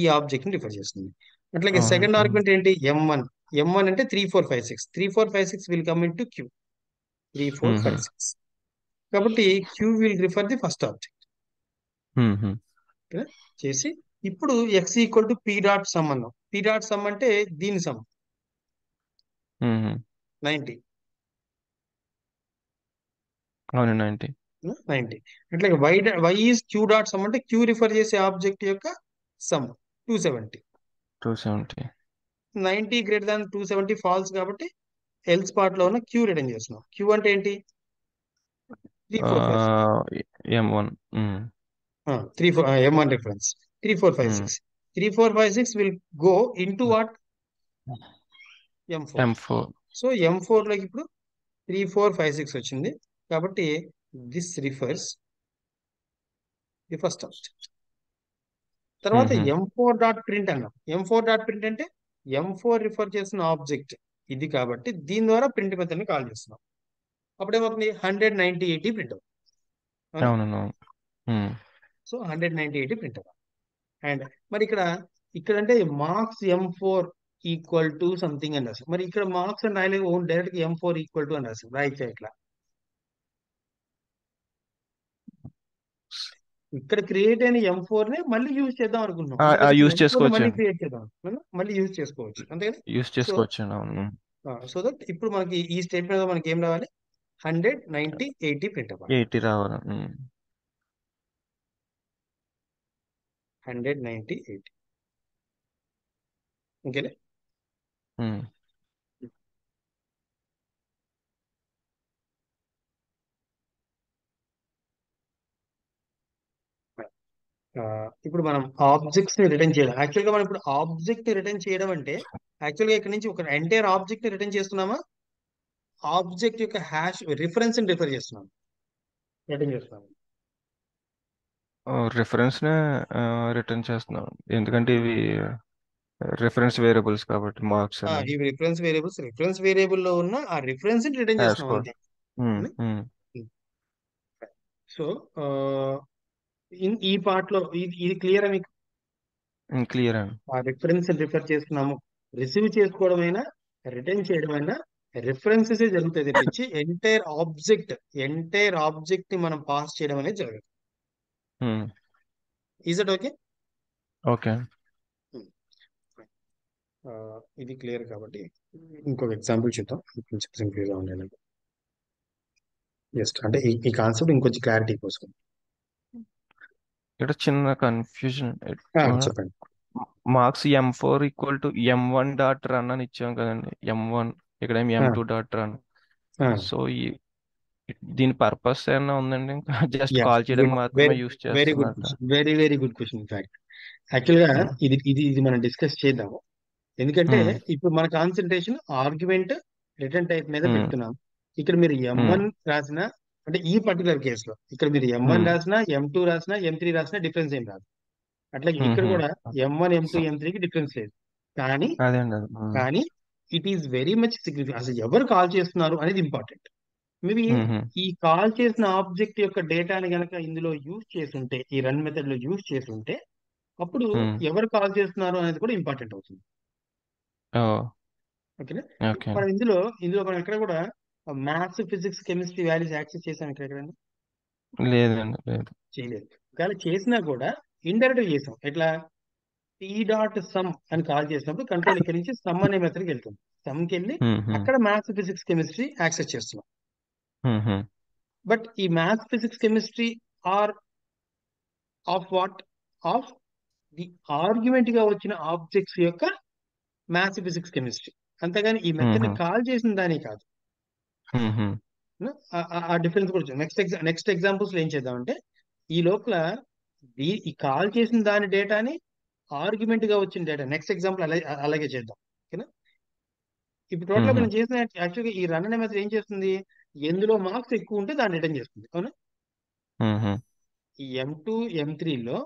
ఈ ఆబ్జెక్ట్ ని రిఫర్ చేస్తుంది. అట్లాగే సెకండ్ ఆర్గ్యుమెంట్ ఏంటి, M1 అంటే 3456 will come in to Q. 3456 కాబట్టి Q will refer the first object చేసి. ఇప్పుడు X equal to P dot sum అన్నాం. P dot sum అంటే దీని సమ్ 90. అట్లాగే Y is Q dot sum అంటే Q రిఫర్ చేసే ఆబ్జెక్ట్ యొక్క సమ్ 270. 90 greater than 270 ఫాల్స్ కాబట్టి ఎల్స్ పార్ట్ లో ఉన్న Q రిటర్న్ చేస్తున్నాం. Q అంటే ఏంటి, 3, 4, M1 reference. 3456. 3456 will go into what? M4. So M4 like ఇప్పుడు 3456 వచ్చింది కాబట్టి this refers the first object. తర్వాత M4 dot print అన్నాం. M4 dot print అంటే M4 రిఫర్ చేసిన ఆబ్జెక్ట్ ఇది కాబట్టి దీని ద్వారా ప్రింట్ మెథడ్ ని కాల్ చేస్తున్నాం. అప్పుడేమవుతుంది 100, 90, 80 ప్రింట్ అవుతుంది. సో 100, 90, 80 ప్రింట్ అవుతుంది. అండ్ మరి ఇక్కడ అంటే marks M4 equal to something అని రాసాం. మరి ఇక్కడ మార్క్స్ అని రాయలేదు, own direct M4 equal to అని రాసాం. రైట్, ఇట్లా ఇక్కడ క్రియేట్ అయిన M4 ని మళ్ళీ యూజ్ చేద్దాం అనుకుంటున్నాం. మళ్ళీ యూజ్ చేసుకోవచ్చు అంతేనా? సో దట్ ఇప్పుడు మనకి ఈ స్టేట్మెంట్ లో మనకి ఏం రావాలి, 100, 90, 80 ప్రింట్ అవ్వాలి. 100, 90, 80. Okay. ఇప్పుడు మనం ఆబ్జెక్ట్స్ ని రిటర్న్ చేయాలి. యాక్చువల్ గా మనం ఇప్పుడు ఆబ్జెక్ట్ రిటర్న్ చేయడం అంటే యాక్చువల్ గా ఇక్కడ నుంచి ఒక ఎంటైర్ ఆబ్జెక్ట్ ని రిటర్న్ చేస్తున్నామా, ఆబ్జెక్ట్ యొక్క హ్యాష్ రిఫరెన్స్ ని రిఫర్ చేస్తున్నాము, రిటర్న్ చేస్తున్నాము. రిఫరెన్స్ నే రిటర్న్ చేస్తున్నాం ఎందుకంటే ఇవి రిఫరెన్స్ వేరియబుల్స్ కాబట్టి మార్క్స్ ఇవి రిఫరెన్స్ వేరియబుల్ లో ఉన్న ఆ రిఫరెన్స్ ని రిటర్న్ చేస్తున్నాం. సో ఈ పార్ట్ లో ఇది క్లియరా మీకు? క్లియర్. ఆ రిఫరెన్స్ రిఫర్ చేస్తున్నాము, రిసీవ్ చేసుకోవడం అయినా రిటర్న్ చేయడం అయినా రిఫరెన్సెస్ జరుగుతాయి తప్పించి ఎంటైర్ ఆబ్జెక్ట్ ని మనం పాస్ చేయడం అనేది జరుగుతుంది. Is it okay? Okay. ఇది క్లియర్ కాబట్టి ఇంకొక ఎగ్జాంపుల్ చూద్దాం. కొంచెం సింప్లీగా ఉండాలి జస్ట్, అంటే ఈ కాన్సెప్ట్ ఇంకొంచెం క్లారిటీ కోసం. ఇక్కడ చిన్న కన్ఫ్యూజన్, చెప్పండి. Marks M4 equal to M1 dot run అని ఇచ్చాం కదండి. M1 ఇక్కడ ఏమి M2 డాట్ రన్. సో ఈ దీని పర్పస్ ఏమైనా ఉందండి? ఇంకా జస్ట్ కాల్ చేయడం మాత్రమే యూస్ చేస్తాం. Very good, very very good question. In fact actual గా ఇది ఇది ఇది మనం డిస్కస్ చేద్దాము, ఎందుకంటే ఇప్పుడు మన కాన్సన్ట్రేషన్ ఆర్గ్యుమెంట్ రిటర్న్ టైప్ మీద పెడుతున్నాం. ఇక్కడ మీరు M1 రాసిన అంటే ఈ పర్టికులర్ కేసులో ఇక్కడ మీరు M1 రాసిన M2 రాసిన M3 రాసిన డిఫరెన్స్ ఏం రాదు. అట్లాగే ఇక్కడ కూడా M1 M2 M3 కి డిఫరెన్స్ లేదు. కానీ it is very much significant. అసలు ఎవరు కాల్ చేస్తున్నారు అనేది ఇంపార్టెంట్. మేబీ ఈ కాల్ చేసిన ఆబ్జెక్ట్ యొక్క డేటాని గనక ఇందులో యూజ్ చేస్తుంటే, ఈ రన్ మెథడ్ లో యూజ్ చేస్తుంటే, అప్పుడు ఎవరు కాల్ చేస్తున్నారు అనేది కూడా ఇంపార్టెంట్ అవుతుంది. ఓకేనా? మనం ఇందులో మనం ఎక్కడ కూడా maths, physics, chemistry values access చేసాం ఎక్కడెక్కడన్నా? లేదండి, లేదు, చేయలేదు. ఒకవేళ చేసినా కూడా ఇండైరెక్ట్ చేసాం. ఎట్లా? టీ డాట్ సమ్ అని కాల్ చేసినప్పుడు కంట్రోల్ ఇక్కడ నుంచి సమ్ అనే మెథడ్కి వెళ్తుంది. సమ్కి వెళ్ళి అక్కడ మ్యాథ్స్, ఫిజిక్స్, కెమిస్ట్రీ యాక్సెస్ చేస్తున్నాం. బట్ ఈ maths, physics, chemistry are of what? Of the argument గా వచ్చిన ఆబ్జెక్ట్స్ యొక్క మ్యాథ్స్, ఫిజిక్స్, కెమిస్ట్రీ, అంతేగాని ఈ మెథడ్ కాల్ చేసిన దాని కాదు. ఆ డిఫరెన్స్ కూడా నెక్స్ట్ ఎగ్జాంపుల్స్ లో ఏం చేద్దామంటే, ఈ లోపల ఈ కాల్ చేసిన దాని డేటాని ఆర్గ్యుమెంట్ గా వచ్చిన డేటా నెక్స్ట్ ఎగ్జాంపుల్ అలాగే చేద్దాం. ఓకేనా? ఇప్పుడు టోటల్ మనం చేసిన యాక్చువల్గా ఈ రన్ అనే మెథడ్ ఏం చేస్తుంది? ఎందులో మార్క్స్ ఎక్కువ ఉంటే దాన్ని రిటర్న్ చేస్తుంది. అవునా? ఈ M2 M3 లో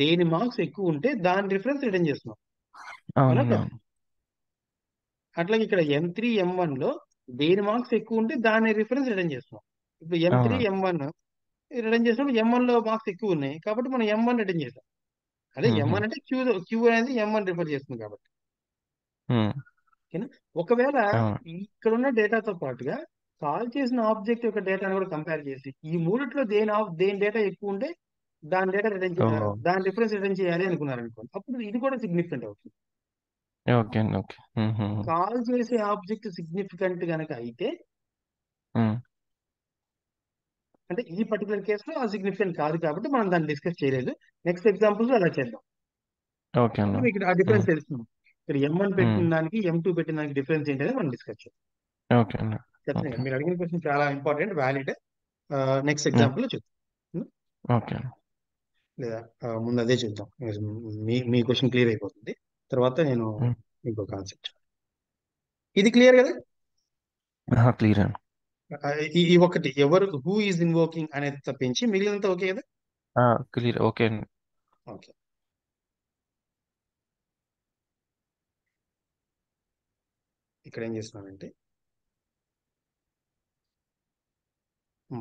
దేని మార్క్స్ ఎక్కువ ఉంటే దాని రిఫరెన్స్ రిటర్న్ చేస్తున్నాం. అవునా? అట్లాగే ఇక్కడ M3 M1 లో దేని మార్క్స్ ఎక్కువ ఉంటే దాని రిఫరెన్స్ రిటర్న్ చేస్తున్నాం. ఇప్పుడు M3 M1 రిటర్న్ చేసినప్పుడు M1 లో మార్క్స్ ఎక్కువ ఉన్నాయి కాబట్టి మనం M1 రిటర్న్ చేసాం. అదే M1 అంటే క్యూ అనేది M1 రిఫర్ చేస్తుంది కాబట్టి. ఒకవేళ ఇక్కడ ఉన్న డేటాతో పాటుగా కాల్ చేసిన ఆబ్జెక్ట్ యొక్క డేటాను కూడా కంపేర్ చేసి ఈ మూడిట్లో దేని డేటా ఎక్కువ ఉంటే దాని రిఫరెన్స్ రిటర్న్ చేయాలి అనుకున్నారు అనుకోండి, అప్పుడు ఇది కూడా సిగ్నిఫికెంట్ అవుతుంది. కాల్ చేసే ఆబ్జెక్ట్ సిగ్నిఫికెంట్ గనక అయితే, అంటే ఈ పర్టికులర్ కేసులో ఆ సిగ్నిఫికెంట్ కాదు కాబట్టి మనం దాన్ని డిస్కస్ చేయలేదు. నెక్స్ట్ ఎగ్జాంపుల్స్ అలా చేద్దాం. ఇక్కడ ఆ డిఫరెన్స్ తెలుస్తుంది. ఇక్కడ M1 పెట్టిన దానికి M2 పెట్టిన దానికి డిఫరెన్స్ ఏంటి అనేది మనం డిస్కస్ చేద్దాం. ఖచ్చితంగా మీరు అడిగిన క్వశ్చన్ చాలా ఇంపార్టెంట్, వ్యాలిడ్. నెక్స్ట్ ఎగ్జాంపుల్ చూద్దాం, లేదా ముందు అదే చూద్దాం. మీ క్వశ్చన్ క్లియర్ అయిపోతుంది, తర్వాత నేను ఇంకో కాన్సెప్ట్. ఇది క్లియర్ కదా? క్లియర్ అండి. ఈ ఒకటి ఎవరు హూ ఈజ్ ఇన్వోకింగ్ అనేది తప్పించి మిగిలినంత ఓకే కదా? క్లియర్, ఓకే అండి. ఓకే, ఇక్కడ ఏం చేస్తున్నానంటే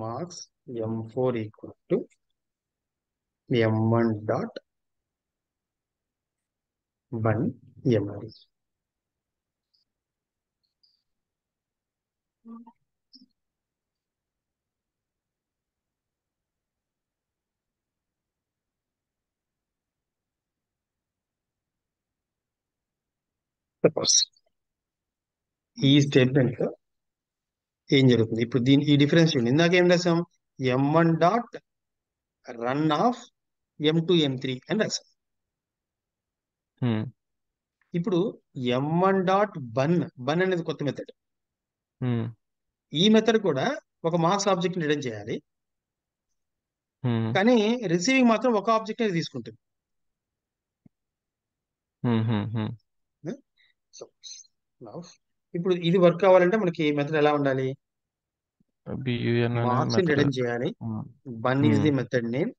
marks M4 equal to M1 dot 1 MR. Suppose ఈ స్టేట్మెంట్ లో ఏం జరుగుతుంది? ఇప్పుడు దీని ఈ డిఫరెన్స్ చూడండి. ఇందాక ఏం రాసాం? M1 dot run of M2 M3 అని రాసాం. ఇప్పుడు M1 డాట్ బన్ అనేది కొత్త మెథడ్. ఈ మెథడ్ కూడా ఒక మార్క్స్ ఆబ్జెక్ట్ ని రిటర్న్ చేయాలి, కానీ రిసీవింగ్ మాత్రం ఒక ఆబ్జెక్ట్ అనేది తీసుకుంటుంది. ఇప్పుడు ఇది వర్క్ అవ్వాలంటే మనకి మెథడ్ ఎలా ఉండాలి? మార్క్స్ ని రిటర్న్ చేయాలి, bun is the method name,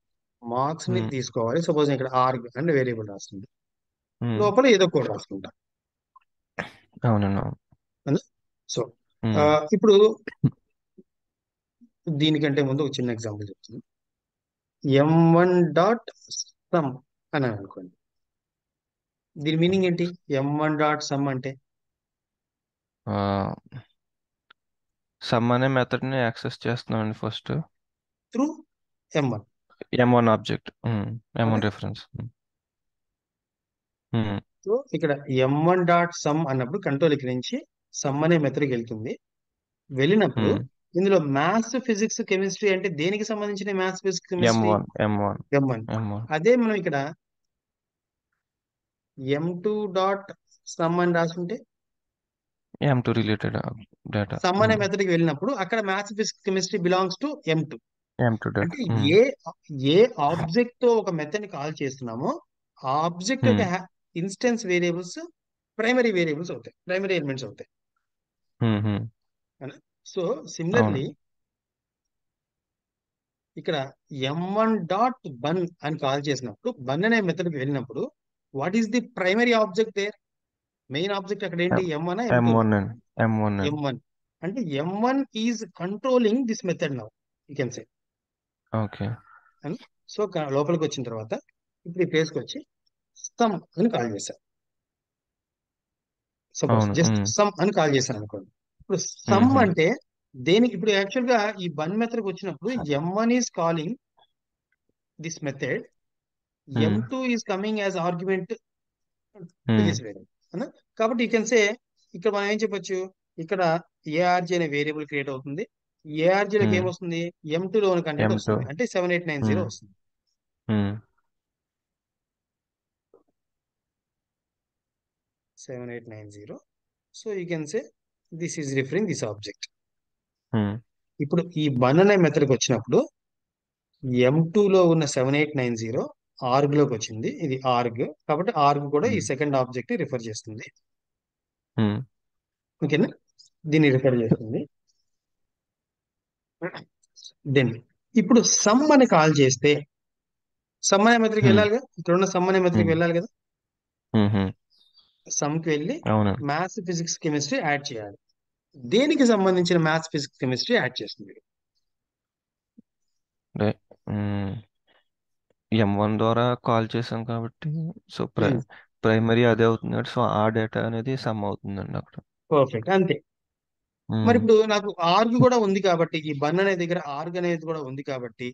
marks ని తీసుకోవాలి. సపోజ్ ఇక్కడ ఆర్ అంటే వేరియబుల్ రాస్తుంది, లోపల ఏదో కోడ్ రాసుకుంటా. అవునండి. సో ఇప్పుడు దీనికంటే ముందు ఒక చిన్న ఎగ్జాంపుల్ చెప్తాను. M1 డాట్ సమ్ అని అనుకోండి. దీని మీనింగ్ ఏంటి? M1 డాట్ సమ్ అంటే సమ్ అనే మెథడ్ ని యాక్సెస్ చేస్తున్నామండి first through M1 object, M1 reference. So ఇక్కడ M1 డాట్ సమ్ అన్నప్పుడు కంట్రోల్ ఇక్కడ నుంచి సమ్ అనే మెథడ్కి వెళ్తుంది. వెళ్ళినప్పుడు ఇందులో మ్యాథ్స్, ఫిజిక్స్, కెమిస్ట్రీ అంటే దేనికి సంబంధించిన మ్యాథ్స్, ఫిజిక్స్, కెమిస్ట్రీ? M1. అదే మనం ఇక్కడ M2 dot sum and rasunte M2 related data. Someone a method akkada maths physics chemistry belongs to M2. M2 data. A object to oka method ni call chestunnamo. Object oka instance variables primary variables avuthayi. Primary elements avuthayi. So similarly ikkada M1 dot bun and call chestunnappudu bun ane method ki vellinappudu what is the primary object there? Main object M1 or M1? M1. And M1 is controlling this method now, you can say. Okay. And so, local question tarvata, if we place sum and call chesam. Suppose just sum and call chesam anukondi. Ippudu sum ante deniki ippudu actually ga ee bun method ku vachinappudu M1 is calling this method. M2 is coming as argument to this variable. Kabatti you can say, ikkada manam em cheppochu, ikkada arg ane variable create avutundi. Arg lo game vastundi, M2 lo content vastundi ante 7890 vastundi. So you can say this is referring this object. Ippudu ee banana method ku vachinappudu M2 lo unna 7890 arg loki vachindi idi arg kabatti arg kuda ee second object ni refer chestundi okay na dini refer chestundi then ippudu sum ani call cheste sum ane method ki vellali kada ikkada unna sum ane method ki vellali kada sum ki velli maths physics chemistry add cheyali deniki sambandhinchina maths physics chemistry add chestundi right M1 Dora call Jason Cavity. So primary other notes for our data and the sum out in the doctor. Perfect. And they do not argue about on the cavity, banana they get organized on the cavity.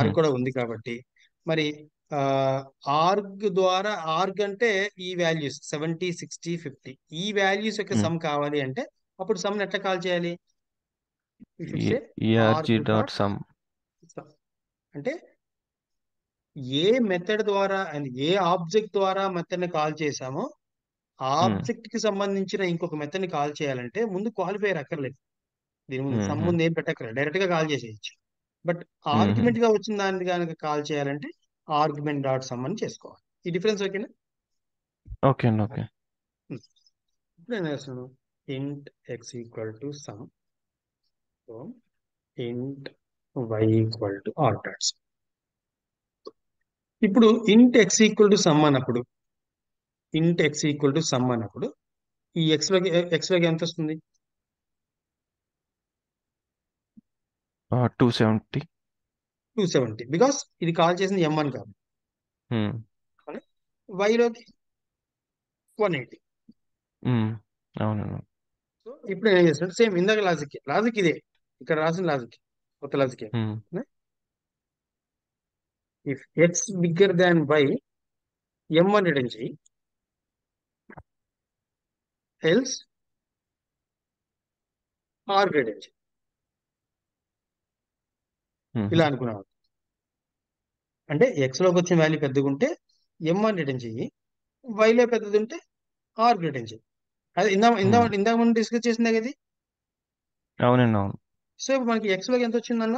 Argo on the cavity. Marie Arguara Argante E values 70, 60, 50. E values like some cavity and I put some letter call jelly. ERG dot sum. అంటే ఏ method ద్వారా and ఏ object ద్వారా method ని call చేసామో ఆ object కి సంబంధించిన ఇంకొక మెథడ్ ని కాల్ చేయాలంటే ముందు క్వాలిఫైయర్ అక్కర్లేదు. దీని ముందు సంబంధం ఏం పెట్టక్కర్లేదు, డైరెక్ట్ గా కాల్ చేసేయచ్చు. బట్ ఆర్గ్యుమెంట్ గా వచ్చిన దాన్ని కనుక కాల్ చేయాలంటే ఆర్గ్యుమెంట్ డాట్ సమ్ అని చేసుకోవాలి. ఈ డిఫరెన్స్ ఓకేనా? ఓకే అండి, ఓకే. ఇప్పుడు ఏం చేస్తాను, int X equal to sum, int y equal to r dots. ఇప్పుడు int x equal to sum అన్నప్పుడు ఈ x వాల్యూ ఎంత వస్తుంది? 270. బికాస్ ఇది కాల్ చేసింది m1 కాబట్టి. y లోకి 180. అవును. సో ఇప్పుడు ఏం చేస్తాను, సేమ్ ఇందాక లాజిక్ ఇదే, ఇక్కడ రాసిన logic if x bigger than y, m1 return G, else r return G. ఇలా అనుకున్నాం అంటే x లోకి వచ్చిన వాల్యూ పెద్దగా ఉంటే m1 return G, y లో పెద్దది ఉంటే r return G. అది ఇందాక మనం డిస్కస్ చేసిందే కదా. అవునండి, అవును. సో ఇప్పుడు మనకి x లోకి ఎంత వచ్చింది అన్న?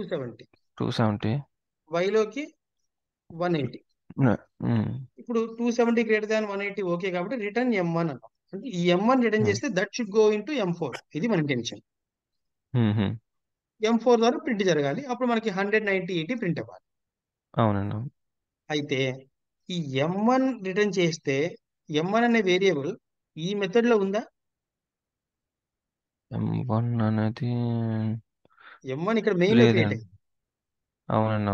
270. y లోకి 180. ఇప్పుడు 270 గ్రేటర్ దాన్ 180 ఓకే కాబట్టి రిటర్న్ m1 అన్నాం. అంటే ఈ m1 రిటర్న్ చేస్తే that should go in to m4. ఇది మన ఇంటెన్షన్. m4 ద్వారా ప్రింట్ జరగాలి, అప్పుడు మనకి 190 80 ప్రింట్ అవ్వాలి. అవునన్నా. అయితే ఈ m1 రిటర్న్ చేస్తే m1 అనే వేరియబుల్ ఈ మెథడ్ లో ఉందా? M1 అనేది m1 ఇక్కడ మెయిన్ లో క్రియేట్ అయింది. అవునన్నా.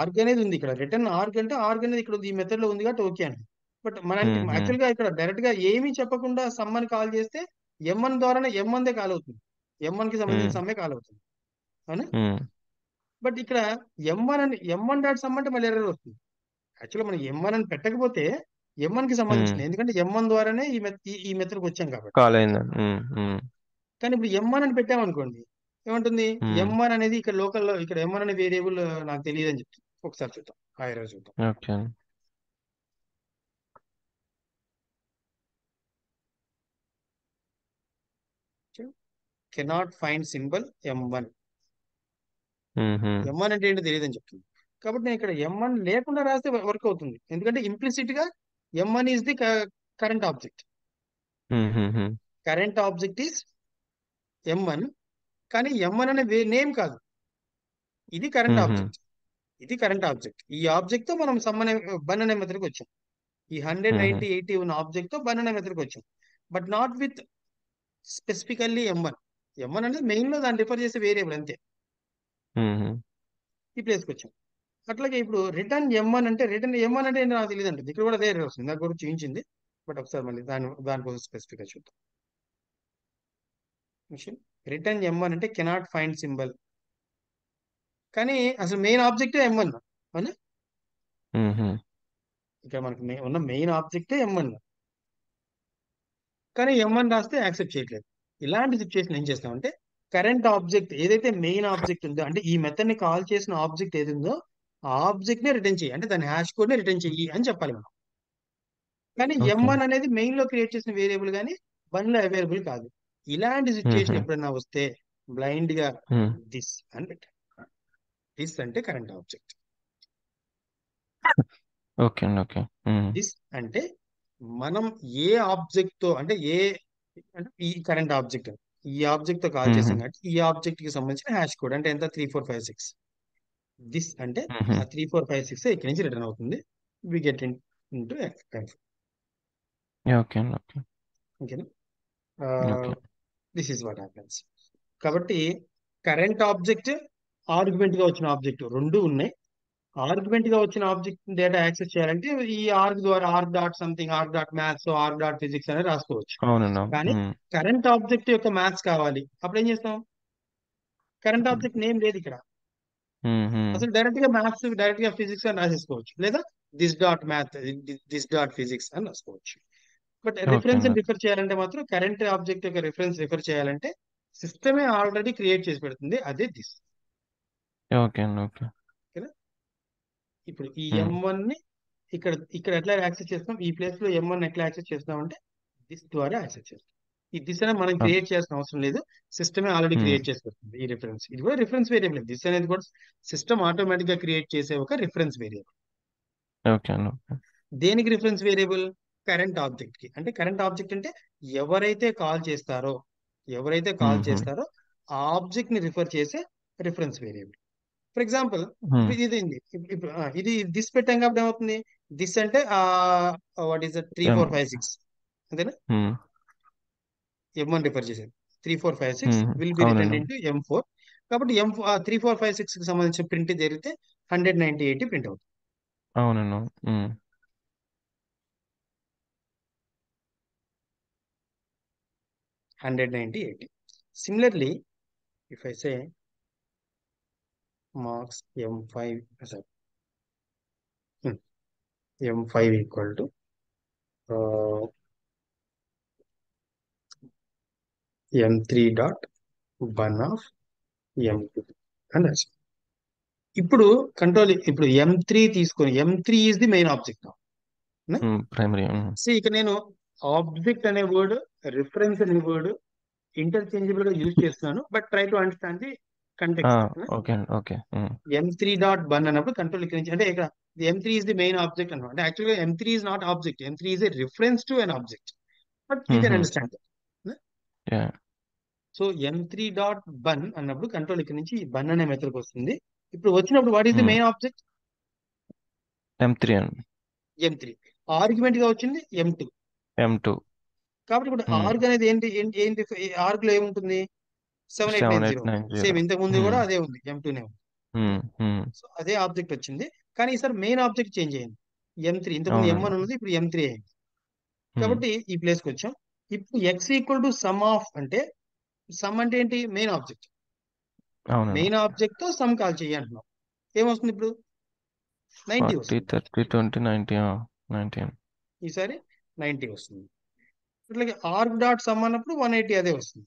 ఆర్గ్ అనేది ఉంది ఇక్కడ, రిటర్న్ ఆర్గ్ అంటే ఆర్గ్ అనేది ఇక్కడ ఉంది, ఈ మెథడ్ లో ఉంది కాబట్టి ఓకే అండి. బట్ మనకి యాక్చువల్ గా ఇక్కడ డైరెక్ట్ గా ఏమీ చెప్పకుండా సమ్ అని కాల్ చేస్తే m1 ద్వారానే m1 దే కాల్ అవుతుంది, m1 కి సంబంధించిన సమ్మే కాల్ అవుతుంది. అవునా? బట్ ఇక్కడ m1 డాట్ సమ్ అంటే మళ్ళీ ఎర్రర్ వస్తుంది. యాక్చువల్గా మనం m1 అని పెట్టకపోతే m1 కి సంబంధించింది, ఎందుకంటే m1 ద్వారానే ఈ మెథడ్ కి వచ్చాం కాబట్టి కాల్ అయింది. కానీ ఇప్పుడు m1 అని పెట్టామనుకోండి ఏమంటుంది, m1 అనేది ఇక్కడ లోకల్లో, ఇక్కడ m1 అనే వేరియబుల్ నాకు తెలియదు అని చెప్తుంది. ఒకసారి చూద్దాం, చూద్దాం. cannot find symbol M1. M1 అంటే ఏంటి తెలియదు అని చెప్తుంది. కాబట్టి నేను ఇక్కడ M1 లేకుండా రాస్తే వర్క్ అవుతుంది, ఎందుకంటే ఇంప్లిసిట్ గా M1 is the current object, current object is M1, కానీ M1 అనే నేమ్ కాదు, ఇది కరెంట్ ఆబ్జెక్ట్, ఇది కరెంట్ ఆబ్జెక్ట్. ఈ ఆబ్జెక్ట్ తో మనం సమ్మనే బన్ననే మెథడ్కి వచ్చాం, ఈ 100, 90, 80 ఉన్న ఆబ్జెక్ట్ తో బన్ననే మెథడ్కి వచ్చాం, but not with specifically M1. M1 అనేది మెయిన్ లో దాన్ని రిఫర్ చేసే వేరియబుల్ అంతే, ఈ ప్లేస్కి వచ్చాం. అట్లాగే ఇప్పుడు రిటర్న్ M1 అంటే రిటర్న్ M1 అంటే నాకు తెలియదు అంటుంది, ఇక్కడ కూడా అదే వస్తుంది, నాకు కూడా చూపించింది, బట్ ఒకసారి మళ్ళీ దానికోసం స్పెసిఫిక్ గా చూద్దాం. రిటర్న్ M1 అంటే కెనాట్ ఫైండ్ సింబల్, కానీ అసలు మెయిన్ ఆబ్జెక్టే M1 అవునా, ఇక్కడ మనకు ఉన్న మెయిన్ ఆబ్జెక్టే M1, కానీ M1 రాస్తే యాక్సెప్ట్ చేయట్లేదు. ఇలాంటి సిచ్యువేషన్ ఏం చేస్తామంటే కరెంట్ ఆబ్జెక్ట్ ఏదైతే మెయిన్ ఆబ్జెక్ట్ ఉందో, అంటే ఈ మెథడ్ ని కాల్ చేసిన ఆబ్జెక్ట్ ఏది ఉందో ఆ ఆబ్జెక్ట్ నే రిటర్న్ చేయి, అంటే దాని హ్యాష్ కోడ్ ని రిటర్న్ చెయ్యి అని చెప్పాలి మనం. కానీ M1 అనేది మెయిన్ లో క్రియేట్ చేసిన వేరియబుల్ కానీ వన్ లో అవైలబుల్ కాదు. ఇలాంటి సిచ్యువేషన్ ఎప్పుడైనా వస్తే బ్లైండ్ గా దిస్ అని పెట్టాలి, దిస్ అంటే కరెంట్ ఆబ్జెక్ట్, దిస్ అంటే మనం ఏ ఆబ్జెక్ట్ తో, అంటే ఏ అంటే ఈ కరెంట్ ఆబ్జెక్ట్ ఈ ఆబ్జెక్ట్ తో కాల్ చేసాం కాబట్టి ఈ ఆబ్జెక్ట్ కి సంబంధించిన హ్యాష్ కోడ్ అంటే ఎంత 3, 4, 5, 6. దిస్ అంటే 3, 4, 5, 6 ఇక్కడి నుంచి రిటర్న్ అవుతుంది. We get in to this is what happens. కాబట్టి కరెంట్ ఆబ్జెక్ట్ ఆర్గ్యుమెంట్ గా వచ్చిన ఆబ్జెక్ట్ రెండు ఉన్నాయి. ఆర్గ్యుమెంట్ గా వచ్చిన ఆబ్జెక్ట్ డేటా యాక్సెస్ చేయాలంటే ఈ ఆర్గ్ ద్వారా r.something, r.maths, r.physics అనేది రాసుకోవచ్చు. కానీ కరెంట్ ఆబ్జెక్ట్ యొక్క మ్యాథ్స్ కావాలి, అప్పుడు ఏం చేస్తాం, కరెంట్ ఆబ్జెక్ట్ నేమ్ లేదు ఇక్కడ, అసలు డైరెక్ట్ గా మ్యాథ్స్, డైరెక్ట్ గా ఫిజిక్స్ అని రాసేసుకోవచ్చు, లేదా this.math, this.physics అని రాసుకోవచ్చు. బట్ రిఫరెన్స్ రిఫర్ చేయాలంటే మాత్రం కరెంట్ ఆబ్జెక్ట్ యొక్క రిఫరెన్స్ రిఫర్ చేయాలంటే సిస్టమే ఆల్రెడీ క్రియేట్ చేసి పెడుతుంది, అదే దిస్. ఇప్పుడు ఈ M1 ని ఇక్కడ ఇక్కడ ఎట్లా యాక్సెస్ చేస్తాం, ఈ ప్లేస్ లో M1 ఎట్లా యాక్సెస్ చేస్తాం అంటే దిస్ ద్వారా యాక్సెస్ చేస్తాం. ఈ దిస్ అనేది మనం క్రియేట్ చేసిన అవసరం లేదు, సిస్టమే ఆల్రెడీ క్రియేట్ చేసి పెడుతుంది. ఈ రిఫరెన్స్ ఇది కూడా రిఫరెన్స్ వేరియబుల్, దిస్ అనేది కూడా సిస్టమ్ ఆటోమేటిక్ గా క్రియేట్ చేసే ఒక రిఫరెన్స్ వేరియబుల్. దేనికి రిఫరెన్స్ వేరియబుల్, కరెంట్ ఆబ్జెక్ట్ కి. అంటే కరెంట్ ఆబ్జెక్ట్ అంటే ఎవరైతే కాల్ చేస్తారో, ఎవరైతే కాల్ చేస్తారో ఆ ఆబ్జెక్ట్ ని రిఫర్ చేసే రిఫరెన్స్ వేరియబుల్. ఫర్ ఎగ్జాంపుల్ ఇది ఇది దిస్ పెట్టాం కాబట్టి ఏమవుతుంది, దిస్ అంటే 3, 4, 5, 6 అంతేనా, M1 రిఫర్ చేసేది 3, 4, 5, 6 will be returned into M4. కాబట్టి M4, 3, 4, 5, 6 కి సంబంధించిన ప్రింట్ జరిగితే 100, 90, 80 ప్రింట్ అవుతుంది. అవునను. Similarly, if I say marks M5, sorry, M5 equal to M3.1 of M2 and that's it. ఇప్పుడు కంట్రోల్, ఇప్పుడు M3 తీసుకొని, M3 is the main object నా ప్రైమరీ. సో ఇక నేను ఆబ్జెక్ట్ అనే వర్డ్, రిఫరెన్స్ అనే వర్డ్ ఇంటర్చేంజబుల్ గా యూజ్ చేస్తున్నాను, but try to understand the context. M3.1 అన్నప్పుడు కంట్రోల్ ఇక్కడ నుంచి, అంటే ఇక్కడ M3 is the main object అన్నమాట. అంటే యాక్చువల్ గా M3 is not object, M3 is a reference to an object, but you can understand that. So M3.1 అన్నప్పుడు control ఇక్కడ నుంచి బన్ అనే మెథడ్కి వస్తుంది. ఇప్పుడు వచ్చినప్పుడు what is the main object, M3. Argument గా వచ్చింది M2. కాబట్టి ఇప్పుడు ఆర్గ్ అనేది ఏంటి ఆర్గ్ లో ఏముంటుంది, 7, 8, 9, 0 సేమ్ ఇంతకు ముందు కూడా అదే ఉంది, M2 నే ఉంది. సో అదే ఆబ్జెక్ట్ వచ్చింది, కానీ ఈసారి మెయిన్ ఆబ్జెక్ట్ చేంజ్ అయింది, M3. ఇంతకుముందు M1 ఉన్నది, ఇప్పుడు M3 అయింది. కాబట్టి ఈ ప్లేస్ కి వచ్చాం. ఇప్పుడు x = sum of అంటే సమ్ అంటే ఏంటి, మెయిన్ ఆబ్జెక్ట్, మెయిన్ ఆబ్జెక్ట్ తో సమ్ కాల్ చేయి అంటున్నాం. ఏమొస్తుంది ఇప్పుడు 90, ఈసారి 90 వస్తుంది. అట్లాగే r.sum అన్నప్పుడు 180 అదే వస్తుంది.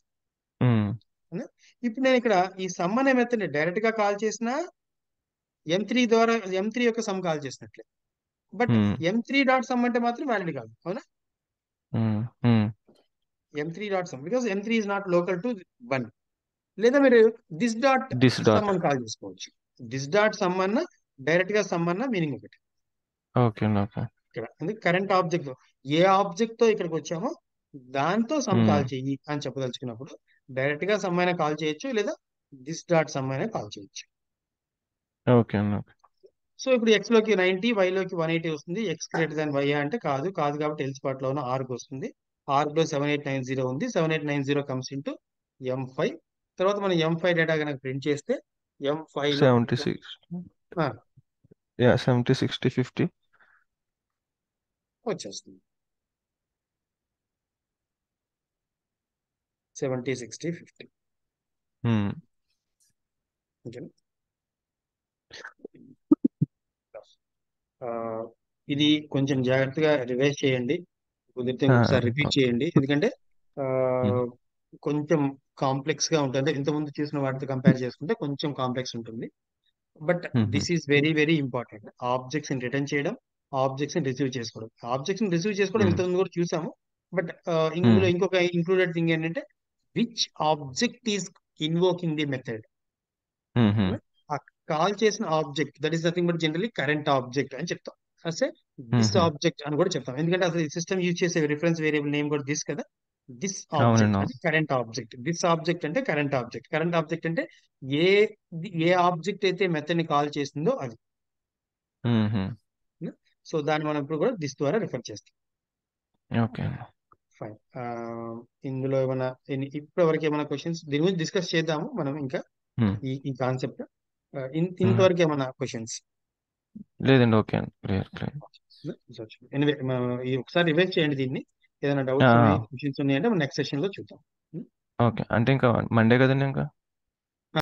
ఇప్పుడు నేను ఇక్కడ ఈ సమ్ అనే మెథడ్ డైరెక్ట్ గా కాల్ చేసిన M3 ద్వారా M3 యొక్క సమ్ కాల్ చేసినట్లే, బట్ M3.sum అంటే మాత్రం వాలిడ్ కాదు, అవునా. M3.sum because M3 is not local to 1. లేదా మీరు దిస్ డాట్ సమ్మన్ కాల్ చేసుకోవచ్చు. దిస్ డాట్ సమ్మన్ డైరెక్ట్ గా సమ్మన్న మీనింగ్ ఒకటి. అందుకే కరెంట్ ఆబ్జెక్ట్ ఏ ఆబ్జెక్ట్ తో ఇక్కడికి వచ్చామో దాంతో సమ్ కాల్ చెయ్యి అని చెప్పదలుచుకున్నప్పుడు డైరెక్ట్ గా సమ్ అయినా కాల్ చేయొచ్చు, లేదా దిస్ డాట్ సమ్ అయినా కాల్ చేయొచ్చు. సో ఇప్పుడు ఎక్స్ లోకి 90, వై లోకి 180 వస్తుంది. ఎక్స్ గ్రేటర్ దాన్ వై అంటే కాదు కాదు కాబట్టి ఎల్స్ పార్ట్ లో ఉన్న ఆర్కి వస్తుంది. ఆర్క్ లో 7890 ఉంది. 7890 కమ్స్ ఇంటూ M5. తర్వాత మనం M5 డేటా కనుక ప్రింట్ చేస్తే M5 70 60 50 వచ్చేస్తుంది. 70 60 50. ఇది కొంచెం జాగ్రత్తగా రివైజ్ చేయండి, కుదిరితే ఒకసారి రిపీట్ చేయండి. ఎందుకంటే కొంచెం కాంప్లెక్స్ గా ఉంటుంది, ఇంతకుముందు చూసిన వాటితో కంపేర్ చేసుకుంటే కొంచెం కాంప్లెక్స్ ఉంటుంది. But this is very very important. Objects ని రిటర్న్ చేయడం, ఆబ్జెక్ట్స్ ని రిసీవ్ చేసుకోవడం. ఆబ్జెక్ట్స్ ని రిసీవ్ చేసుకోవడం ఇంతకుముందు కూడా చూసాము. బట్ ఇందులో ఇంకొక ఇంక్లూడెడ్ థింగ్ ఏంటంటే which object is invoking the method. Call చేసిన object that is nothing but generally current object అని చెప్తాం. అసే దిస్ ఆబ్జెక్ట్ అని కూడా చెప్తాం, ఎందుకంటే అసలు ఈ సిస్టమ్ యూజ్ చేసే రిఫరెన్స్ వేరియబుల్ నేమ్ కూడా దిస్ కదా. This object current object, this object అంటే కరెంట్ ఆబ్జెక్ట్. కరెంట్ ఆబ్జెక్ట్ అంటే ఏ ఏ ఆబ్జెక్ట్ అయితే మెథడ్ ని కాల్ చేసిందో అది. సో దాన్ని మనం ఇప్పుడు కూడా దిస్ ద్వారా రిఫర్ చేస్తాం. ఫైన్. ఇందులో ఏమైనా ఇప్పటి వరకు ఏమైనా క్వశ్చన్స్ దీని గురించి డిస్కస్ చేద్దాము మనం ఇంకా ఈ కాన్సెప్ట్. ఇంతవరకు ఏమైనా క్వశ్చన్స్ లేదండి? ఓకే అండి, క్లియర్ క్లియర్. ఎనివే ఒకసారి రివైజ్ చేయండి దీన్ని. ఏదైనా డౌట్స్ క్వశ్చన్స్ ఉన్నాయంటే నెక్స్ట్ సెషన్ లో చూద్దాం. ఓకే, అంటే ఇంకా మండే కదండి, ఇంకా